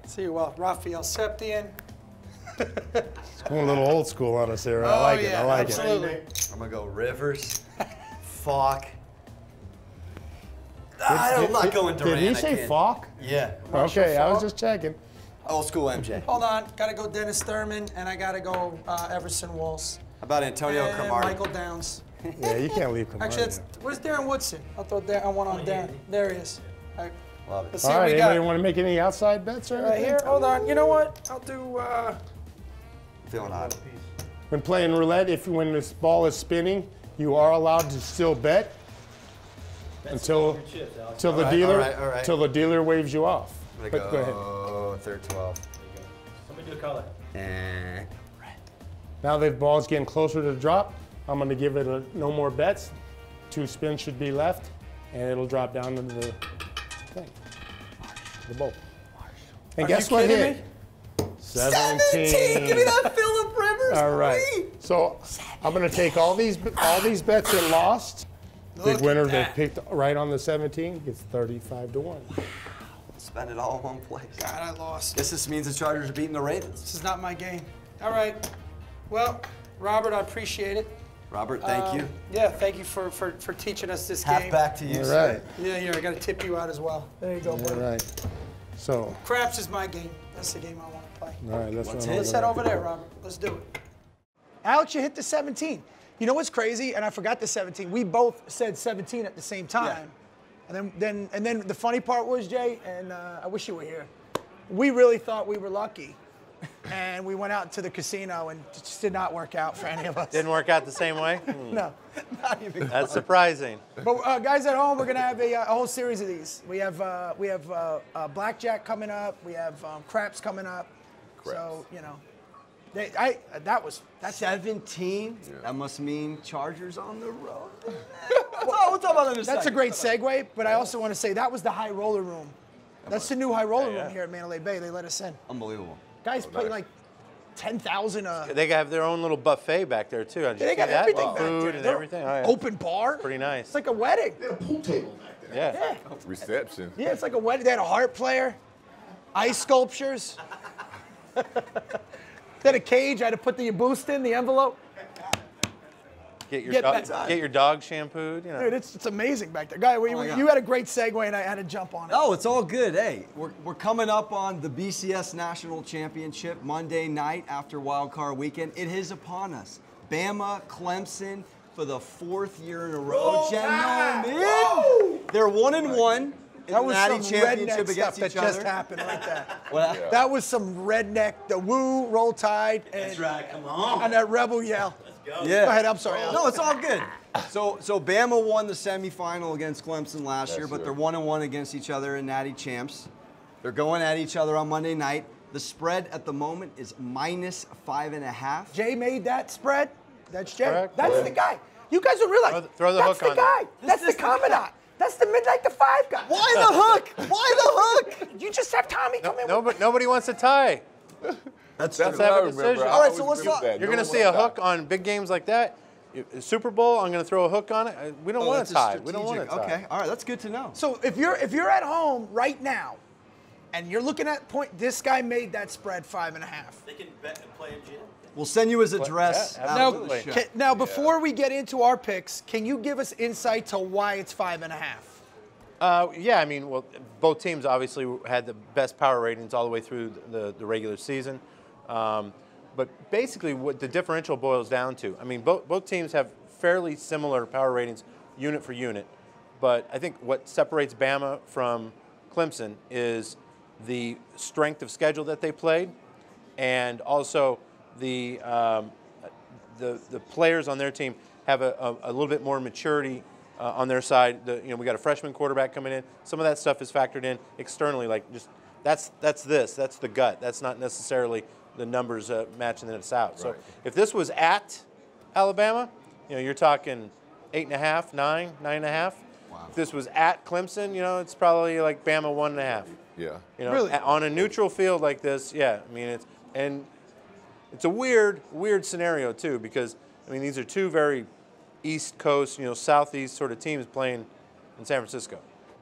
see you all, Raphael Septien. It's going a little old school on us here. I oh, like yeah, it. I like absolutely. it. I'm going to go Rivers, Falk. Did, I don't, did, I'm not did, going Durant. Did he say Falk? Yeah. Roger okay, Falk? I was just checking. Old school M J. Hold on, gotta go Dennis Thurman, and I gotta go uh, Everson Walls. How about Antonio and Cromartie? Michael Downs. Yeah, you can't leave Cromartie. Actually, that's, where's Darren Woodson? I'll throw Darren, I want on Darren. There he is. All right. Love it. Let's see All right, what we anybody got. Want to make any outside bets or anything? Right here, hold on. You know what? I'll do, uh... Feeling hot. When playing roulette, if when this ball is spinning, you are allowed to still bet until, chips, until, the, right, dealer, all right, all right. until the dealer waves you off. But go, go ahead. Oh, third twelve. There you go. Somebody do a color. Eh. Right. Now that the ball's getting closer to the drop, I'm going to give it a, no more bets. Two spins should be left, and it'll drop down into the thing. The bowl. And Are guess you what hit? Me? seventeen. seventeen. Give me that Phillip Rivers. All right. Please. So I'm going to take all these all these bets that lost. Look Big winner that. that picked right on the seventeen gets thirty-five to one. Wow. Spend it all in one place. God, I lost. Guess this means the Chargers are beating the Ravens. This is not my game. All right. Well, Robert, I appreciate it. Robert, thank um, you. Yeah, thank you for, for, for teaching us this Half game. Half back to you, sir. Right. Yeah, here, I got to tip you out as well. There you go, buddy. All right. So. Craps is my game. That's the game I want to play. All right, let's Let's over head over there, Robert. Let's do it. Ouch, you hit the seventeen. You know what's crazy? And I forgot the seventeen. We both said seventeen at the same time. Yeah. And then, then, and then the funny part was, Jay, and uh, I wish you were here, we really thought we were lucky. And we went out to the casino, and it just did not work out for any of us. Didn't work out the same way? No, not even close. That's surprising. But uh, guys at home, we're going to have a, a whole series of these. We have uh, we have uh, uh, blackjack coming up. We have um, craps coming up. Craps. So, you know, they, I uh, that was that's seventeen. Yeah. That must mean Chargers on the road. Well, we'll talk about that in a second. That's a great segue, but I also want to say that was the high roller room. That's the new high roller yeah, yeah. room here at Mandalay Bay. They let us in. Unbelievable. Guys oh, play nice. like ten thousand. Uh, they have their own little buffet back there, too. Did they got that? everything wow. back Food there. and They're everything. Oh, yeah. Open bar. Pretty nice. It's like a wedding. They had a pool table back there. Yeah. yeah. Reception. Yeah, it's like a wedding. They had a harp player, ice sculptures. They had a cage. I had to put the boost in, the envelope. Get your, get, dog, get your dog shampooed. You know. Dude, it's, it's amazing back there. Guy, we, oh you had a great segue, and I had to jump on it. Oh, it's all good. Hey, we're, we're coming up on the B C S National Championship Monday night after Wild Card Weekend. It is upon us. Bama, Clemson for the fourth year in a row. Gentlemen, they're one and one. That was some redneck stuff that just happened like that. Well, yeah. That was some redneck, the woo, roll tide. And, That's right, come on. And that rebel yell. Go. Yeah. Go ahead, I'm sorry. No, it's all good. So, so Bama won the semifinal against Clemson last That's year, but right. they're one and one against each other in Natty Champs. They're going at each other on Monday night. The spread at the moment is minus five and a half. Jay made that spread. That's Jay. Correct. That's yeah. the guy. You guys will realize. Throw the, throw the That's hook the on guy. That. That's this the commandant. That's the midnight to five guy. Why the hook? Why the hook? You just have Tommy no, come in. Nobody, nobody wants to tie. That's, That's what I remember. I All right, so let's talk. You're going to see a hook on big games like that. Super Bowl, I'm going to throw a hook on it. We don't oh, want to tie. We don't want to tie. Okay. All right, that's good to know. So if you're if you're at home right now, and you're looking at point, this guy made that spread five and a half. They can bet and play a gym. We'll send you his address. Yeah, now, can, now, before yeah. we get into our picks, can you give us insight to why it's five and a half? Uh, yeah, I mean, well, both teams obviously had the best power ratings all the way through the, the regular season. Um, but basically what the differential boils down to, I mean, both, both teams have fairly similar power ratings unit for unit, but I think what separates Bama from Clemson is the strength of schedule that they played and also the, um, the, the players on their team have a, a, a little bit more maturity uh, on their side. The, you know, we got a freshman quarterback coming in. Some of that stuff is factored in externally, like just that's, that's this, that's the gut. That's not necessarily the numbers uh, matching this out. Right. So if this was at Alabama, you know, you're talking eight and a half, nine, nine and a half. Wow. If this was at Clemson, you know, it's probably like Bama one and a half. Yeah. You know, really? On a neutral field like this, yeah. I mean, it's and it's a weird, weird scenario too because I mean these are two very East Coast, you know, Southeast sort of teams playing in San Francisco.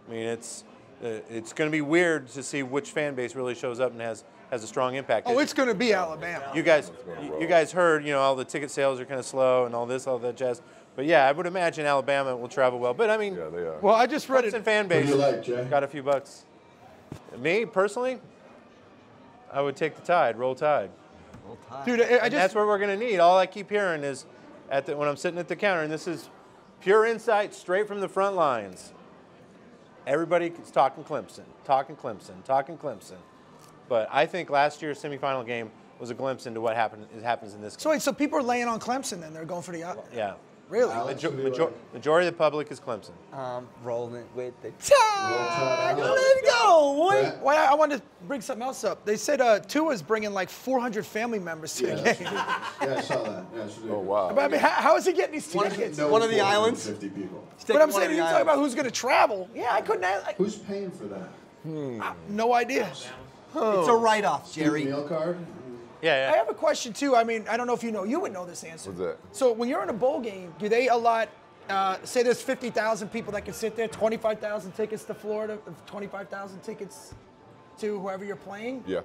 I mean, it's uh, it's going to be weird to see which fan base really shows up and has. Has a strong impact. Oh, it's going to be Alabama. You guys, you guys heard, you know, all the ticket sales are kind of slow and all this, all that jazz. But yeah, I would imagine Alabama will travel well. But I mean, yeah, they are. Well, I just read it. Fan base. What do you like, Jay? Got a few bucks. Me personally, I would take the Tide. Roll Tide. Roll Tide. Dude, I, I and just, that's what we're going to need. All I keep hearing is at the, when I'm sitting at the counter, and this is pure insight straight from the front lines. Everybody's talking Clemson, talking Clemson, talking Clemson. But I think last year's semifinal game was a glimpse into what happened, happens in this game. So wait, so people are laying on Clemson then? They're going for the out? Yeah. Really? Major, major, majority of the public is Clemson. Um, rolling with the Tide. Let's go. Wait, wait, I wanted to bring something else up. They said uh, Tua's bringing like four hundred family members to yeah, the game. Yeah, I saw that. Yeah, oh, wow. But I mean, how, how is he getting these tickets? One, one of the islands? fifty people. But I'm saying, you're talking about who's going to travel. Yeah, I couldn't ask. Like, who's paying for that? Hmm. I, no idea. Oh. It's a write-off, Jerry. Meal card? Yeah, yeah. I have a question too. I mean, I don't know if you know. You would know this answer. What's that? So when you're in a bowl game, do they allot? Uh, say there's fifty thousand people that can sit there. twenty-five thousand tickets to Florida. twenty-five thousand tickets to whoever you're playing. Yeah.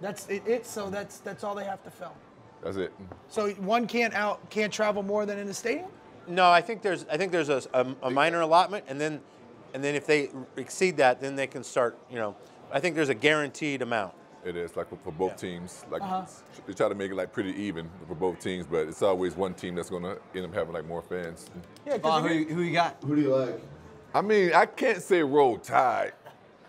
That's it, it. So that's that's all they have to fill. That's it. So one can't out can't travel more than in the stadium. No, I think there's I think there's a, a, a minor allotment, and then and then if they exceed that, then they can start. You know, I think there's a guaranteed amount. It is, like, for both yeah. teams. Like, uh-huh. They try to make it, like, pretty even for both teams, but it's always one team that's going to end up having, like, more fans. Yeah, uh, who, who you got? Who do you like? I mean, I can't say Roll Tide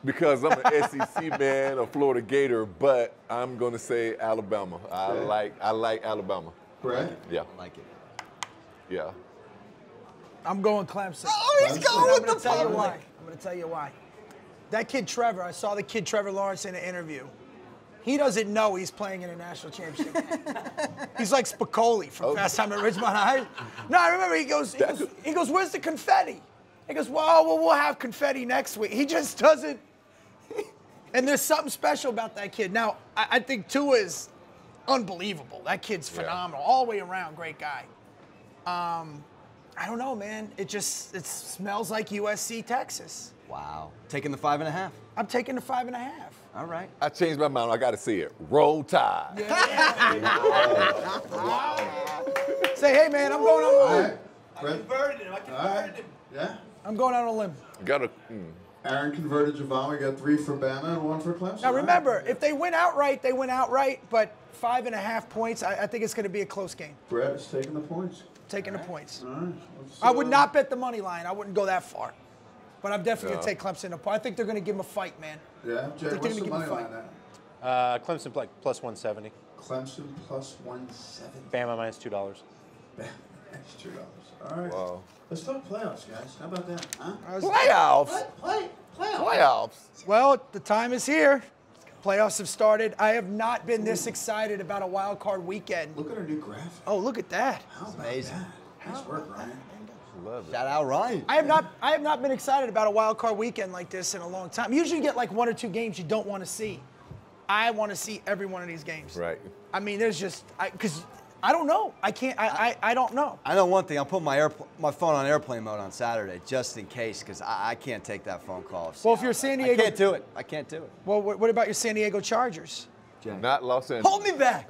because I'm an S E C man, a Florida Gator, but I'm going to say Alabama. I yeah. like I like Alabama. Right? Like yeah. I like it. Yeah. I'm going Clemson. Oh, he's going with the public. Like. I'm going to tell you why. That kid Trevor, I saw the kid Trevor Lawrence in an interview. He doesn't know he's playing in a national championship. He's like Spicoli from okay. Fast Time at Ridgemont High. No, I remember he goes, he goes, he goes, where's the confetti? He goes, well, well, we'll have confetti next week. He just doesn't. And there's something special about that kid. Now, I, I think Tua is unbelievable. That kid's phenomenal. Yeah. All the way around, great guy. Um, I don't know, man. It just it smells like U S C, Texas. Wow. Taking the five and a half. I'm taking the five and a half. All right. I changed my mind. I got to see it. Roll Tide. Yeah. Wow. Wow. Say, hey, man, I'm going on a limb. All right. I converted him. I converted right. him. Yeah. I'm going out on a limb. Got a. Mm. Aaron converted Javon. We got three for Bama and one for Clemson. Now, remember, right. if they win outright, they win outright, but five and a half points, I, I think it's going to be a close game. Brett's taking the points. Taking right. the points. All right. I would on. not bet the money line. I wouldn't go that far. But I'm definitely no. going to take Clemson apart. I think they're going to give him a fight, man. Yeah, Jay, what's the money line at? Uh, Clemson like, plus one seventy. Clemson plus one seventy. Bama minus two dollars. Bama minus two dollars. All right. Whoa. Let's talk playoffs, guys. How about that? Huh? Playoffs? What? Play, playoffs? Playoffs. Well, the time is here. Playoffs have started. I have not been Ooh. this excited about a wild card weekend. Look at our new graphic. Oh, look at that. How That's amazing. That? Nice work, Ryan. Love it. Shout out Ryan. I have not I have not been excited about a wild card weekend like this in a long time. Usually you get like one or two games you don't want to see. I want to see every one of these games. Right. I mean, there's just I because I don't know. I can't I, I I don't know. I know one thing. I'll put my air, my phone on airplane mode on Saturday just in case because I, I can't take that phone call. Well, if you're San Diego, I can't do it. I can't do it. Well, what, what about your San Diego Chargers? Jack. Not Los Angeles. Hold me back.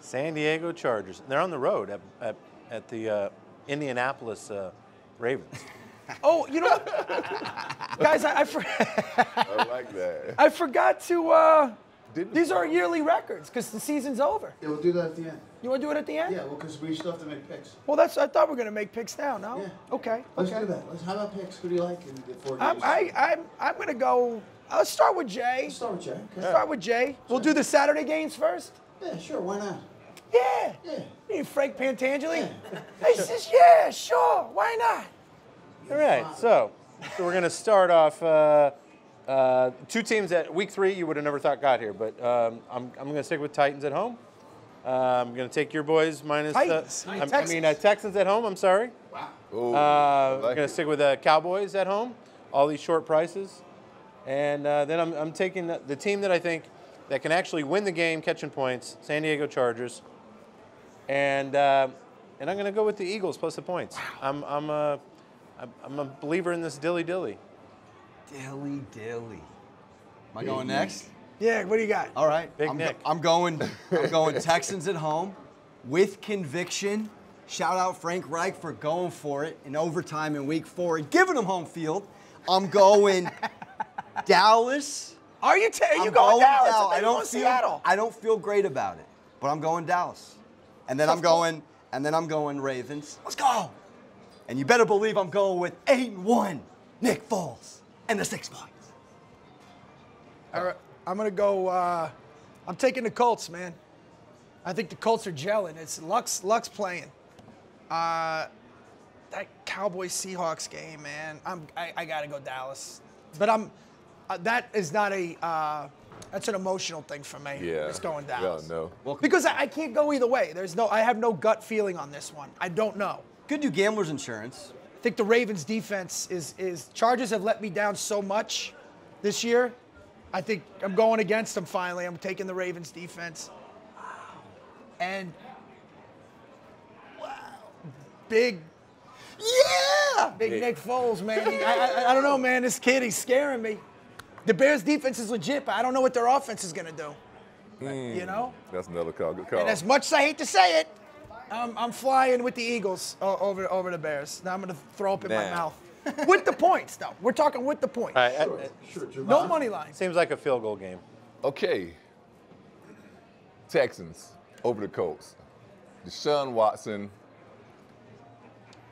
San Diego Chargers. They're on the road at at, at the uh, Indianapolis uh, Ravens. Oh, you know, guys, I I, for I like that. I forgot to. Uh, these are yearly records because the season's over. Yeah, we'll do that at the end. You want to do it at the end? Yeah, well, because we still have to make picks. Well, that's. I thought we were going to make picks now. No. Yeah. Okay. Let's okay. do that. Let's, how about picks? Who do you like in the four games? I'm, I, I'm. I'm going to go. Uh, let's start with Jay. Let's start with Jay. Okay. Let's yeah. start with Jay. Sorry. We'll do the Saturday games first. Yeah, sure. Why not? Yeah. Yeah. You mean Frank Pantangeli? Yeah. He says, yeah, sure. Why not? All right. So, so we're going to start off uh, uh, two teams that week three you would have never thought got here, but um, I'm, I'm going to stick with Titans at home. Uh, I'm going to take your boys minus Titans. the Titans. I mean, uh, Texans at home. I'm sorry. Wow. Ooh, uh, like I'm going to stick with the uh, Cowboys at home, all these short prices. And uh, then I'm, I'm taking the, the team that I think that can actually win the game catching points, San Diego Chargers. And uh, and I'm gonna go with the Eagles plus the points. Wow. I'm I'm a I'm a believer in this dilly dilly. Dilly dilly. Am I Big going next? Yeah. What do you got? All right. Big I'm Nick. Go, I'm going. I'm going Texans at home, with conviction. Shout out Frank Reich for going for it in overtime in week four and giving them home field. I'm going Dallas Are you? T are you going, going Dallas? Dallas. I, I don't feel. Seattle. I don't feel great about it, but I'm going Dallas, and then Let's I'm going, go. and then I'm going Ravens. Let's go. And you better believe I'm going with eight and one, Nick Foles, and the six points. All right, I'm gonna go. Uh, I'm taking the Colts, man. I think the Colts are gelling. It's Lux. Lux playing. Uh, that Cowboys Seahawks game, man. I'm. I, I gotta go Dallas, but I'm. Uh, that is not a, uh, that's an emotional thing for me. Yeah. It's going Dallas. Yeah, no. Well, because I, I can't go either way. There's no, I have no gut feeling on this one. I don't know. Could do gambler's insurance. I think the Ravens defense is, is Chargers have let me down so much this year. I think I'm going against them finally. I'm taking the Ravens defense. And, wow, big. Yeah! Big hey. Nick Foles, man. He, I, I, I don't know, man. This kid, he's scaring me. The Bears' defense is legit, but I don't know what their offense is going to do. Mm, you know? That's another call. Good call. And as much as I hate to say it, I'm, I'm flying with the Eagles over, over the Bears. Now I'm going to throw up in Damn. my mouth. With the points, though. We're talking with the points. Right, sure. I, sure, sure. No money line. Seems like a field goal game. Okay. Texans over the Colts. Deshaun Watson.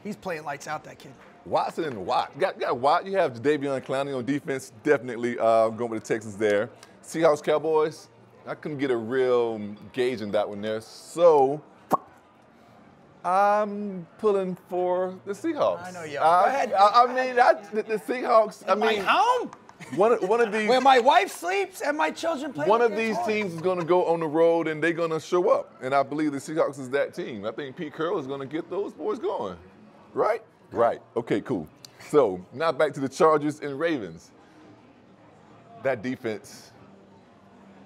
He's playing lights out, that kid. Watson and Watt. Got, got Watt. You have Davion Clowney on defense. Definitely uh, going with the Texans there. Seahawks, Cowboys. I couldn't get a real gauge in that one there. So I'm pulling for the Seahawks. I know you are. Go ahead. I, I mean, I, the, the Seahawks. Am I mean, I home? One of, one of these. Where my wife sleeps and my children play. One of these teams is going to go on the road and they're going to show up. And I believe the Seahawks is that team. I think Pete Carroll is going to get those boys going. Right? Right. Okay, cool. So now back to the Chargers and Ravens. That defense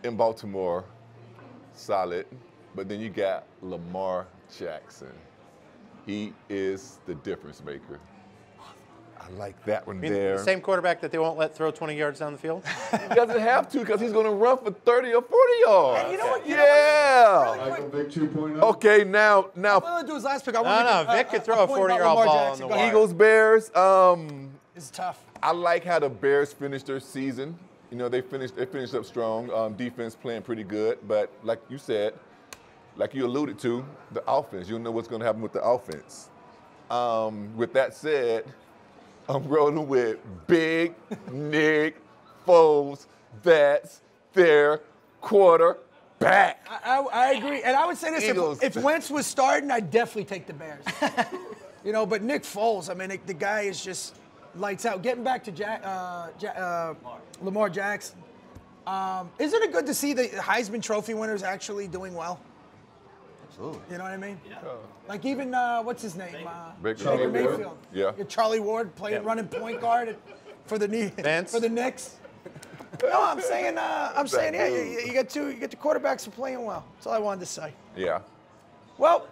in Baltimore, solid. But then you got Lamar Jackson. He is the difference maker. I like that one you there. The same quarterback that they won't let throw twenty yards down the field? He doesn't have to because he's going to run for thirty or forty yards. And you know what? You yeah. Know what? Really Vic two point oh. Okay, now. now I'm going to do his last pick. I want no, no, Vic could throw a forty-yard ball Jackson. on the wire. Eagles, Bears. Um, it's tough. I like how the Bears finished their season. You know, they finished, they finished up strong. Um, defense playing pretty good. But like you said, like you alluded to, the offense. You don't know what's going to happen with the offense. Um, with that said, I'm rolling with Big Nick Foles. That's their quarterback. I, I, I agree. And I would say this, if, if Wentz was starting, I'd definitely take the Bears. You know, but Nick Foles, I mean, it, the guy is just lights out. Getting back to Jack, uh, Jack, uh, Lamar Jackson, um, isn't it good to see the Heisman Trophy winners actually doing well? Absolutely. You know what I mean? Yeah. Like even, uh, what's his name? Uh, Baker Mayfield. Yeah. Charlie Ward playing yeah. running point guard for the knee, for the Knicks. No, I'm saying, uh, I'm saying, yeah, you, you get two, you get the quarterbacks are playing well. That's all I wanted to say. Yeah. Well,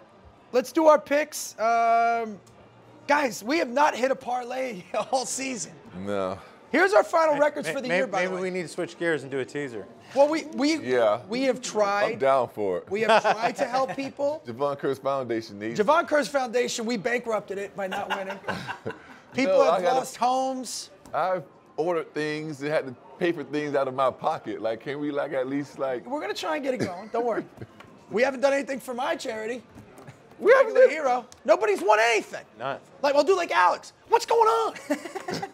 let's do our picks, um, guys. We have not hit a parlay all season. No. Here's our final may, records may, for the may, year, by the way. Maybe we need to switch gears and do a teaser. Well, we we yeah. we have tried. I'm down for it. We have tried to help people. Jevon Kearse Foundation needs Jevon Kearse Foundation, we bankrupted it by not winning. People no, have gotta, lost homes. I've ordered things and had to pay for things out of my pocket. Like, can we, like, at least, like... We're going to try and get it going. Don't worry. We haven't done anything for my charity. We haven't done... Hero. Nobody's won anything. Not. Like, I'll do like Alex. What's going on?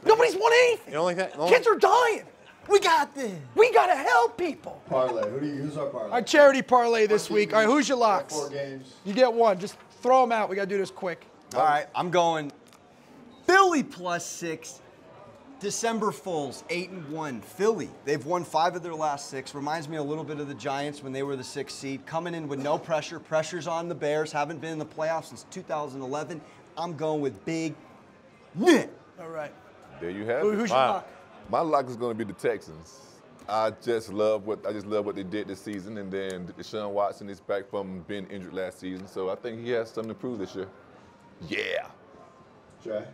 Nobody's won anything. The only thing, the only... Kids are dying. We got this. We got to help people. Parlay. Who do you use our parlay? Our charity parlay this week. All right, who's your locks? Four games. You get one. Just throw them out. We got to do this quick. All right, I'm going Philly plus six. December Foles, eight and one. Philly, they've won five of their last six. Reminds me a little bit of the Giants when they were the sixth seed. Coming in with no pressure. Pressure's on the Bears. Haven't been in the playoffs since two thousand eleven. I'm going with Big Nick. All right. There you have Who, it. Who's wow. your lock? My lock is going to be the Texans. I just love what I just love what they did this season, and then Deshaun Watson is back from being injured last season, so I think he has something to prove this year. Yeah. Jay,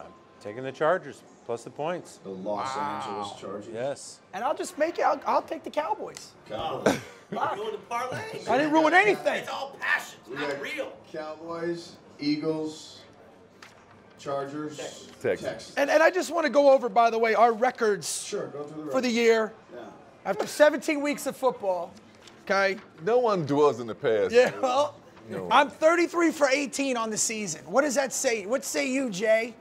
I'm taking the Chargers plus the points. The Los wow. Angeles Chargers. Yes. And I'll just make it. I'll, I'll take the Cowboys. Cowboys. I didn't ruin anything. It's all passion. It's not real. Cowboys, Eagles. Chargers. Texas. Texas. Texas. And, and I just want to go over, by the way, our records sure, go through the for the year. Yeah. After seventeen weeks of football. Okay. No one dwells in the past. Yeah, well, no. I'm thirty-three for eighteen on the season. What does that say? What say you, Jay?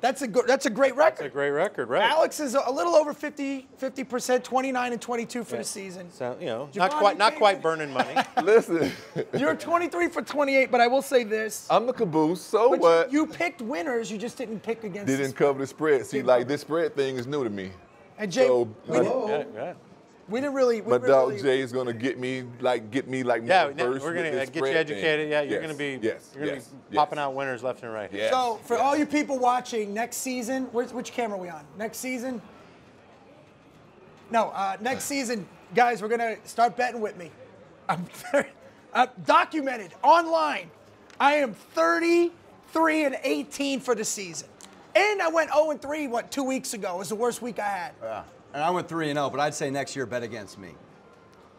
That's a good, that's a great record. That's a great record, right? Alex is a little over fifty percent, twenty-nine and twenty-two for yeah. the season. So, you know, Jevon not quite not quite burning money. Listen. You're twenty-three for twenty-eight, but I will say this. I'm the caboose, so but what? You, you picked winners, you just didn't pick against Didn't the cover the spread. See, like, this spread thing is new to me. And Jay, so, we didn't, we didn't really we My didn't dog really, Jay's going to get me, like, get me, like, yeah, my first we're going to get you educated. Thing. Yeah, you're yes. going to be, yes. you're going to yes. be yes. popping out winners left and right. Yes. So, for yes. all you people watching, next season, where's, which camera are we on? Next season? No, uh, next season, guys, we're going to start betting with me. I'm, I'm documented online. I am thirty-three and eighteen for the season. And I went oh and three, what, two weeks ago. It was the worst week I had. Yeah. And I went three and oh, but I'd say next year bet against me.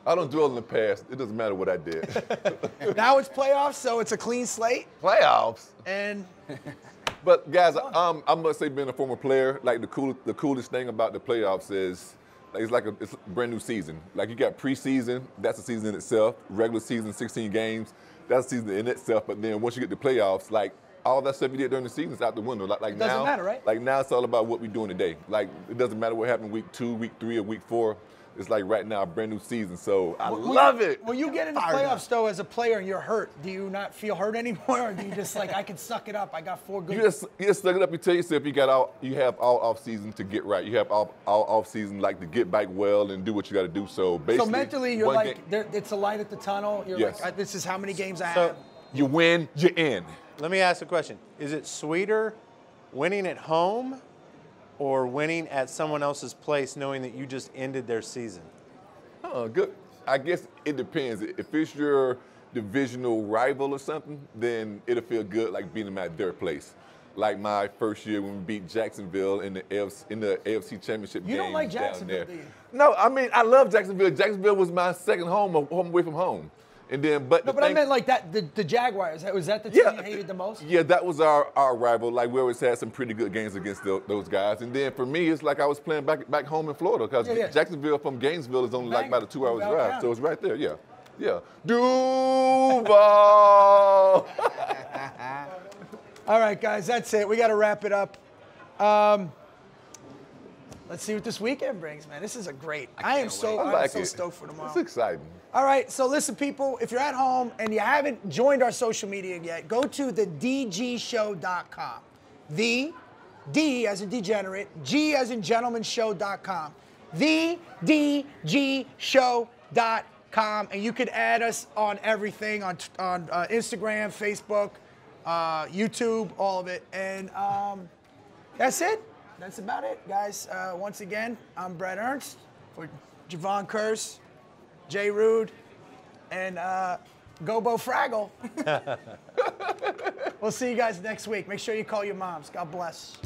I don't dwell in the past. It doesn't matter what I did. Now it's playoffs, so it's a clean slate. Playoffs? And. But, guys, um, I must say being a former player, like the, cool, the coolest thing about the playoffs is like, it's like a, it's a brand new season. Like you got preseason, that's a season in itself. Regular season, sixteen games, that's a season in itself. But then once you get to playoffs, like, all that stuff you did during the season is out the window. Like, like it doesn't now, matter, right? Like now, it's all about what we're doing today. Like it doesn't matter what happened week two, week three, or week four. It's like right now, a brand new season. So I well, love you, it. When you get in the playoffs, though, as a player, and you're hurt, do you not feel hurt anymore, or do you just like I can suck it up? I got four good. You just you just suck it up. You tell yourself you got all you have all off season to get right. You have all, all off season like to get back well and do what you got to do. So basically, so mentally, you're like there, it's a light at the tunnel. You're yes. like this is how many games I so, have. You win, you're in. Let me ask a question. Is it sweeter winning at home or winning at someone else's place knowing that you just ended their season? Oh, good. I guess it depends. If it's your divisional rival or something, then it'll feel good like beating them at their place. Like my first year when we beat Jacksonville in the A F C, in the A F C Championship game. You don't like Jacksonville, do you? No, I mean, I love Jacksonville. Jacksonville was my second home, home away from home. And then, but no, but thing, I meant like that. The, the Jaguars was that the team yeah, you hated the most? Yeah, that was our, our rival. Like we always had some pretty good games against the, those guys. And then for me, it's like I was playing back back home in Florida because yeah, yeah. Jacksonville from Gainesville is only Bang, like about a two-hour drive, down. So it's right there. Yeah, yeah. Duval. All right, guys, that's it. We got to wrap it up. Um, Let's see what this weekend brings, man. This is a great. I, I am so I like I am so it. stoked for tomorrow. It's exciting. All right, so listen, people, if you're at home and you haven't joined our social media yet, go to the D G show dot com. The D as in degenerate, G as in gentleman show dot com. the D G show dot com, and you could add us on everything on on uh, Instagram, Facebook, uh, YouTube, all of it, and um, that's it. That's about it, guys. Uh, once again, I'm Brett Ernst for Jevon Kearse, Jay Rude, and uh, Gobo Fraggle. We'll see you guys next week. Make sure you call your moms. God bless.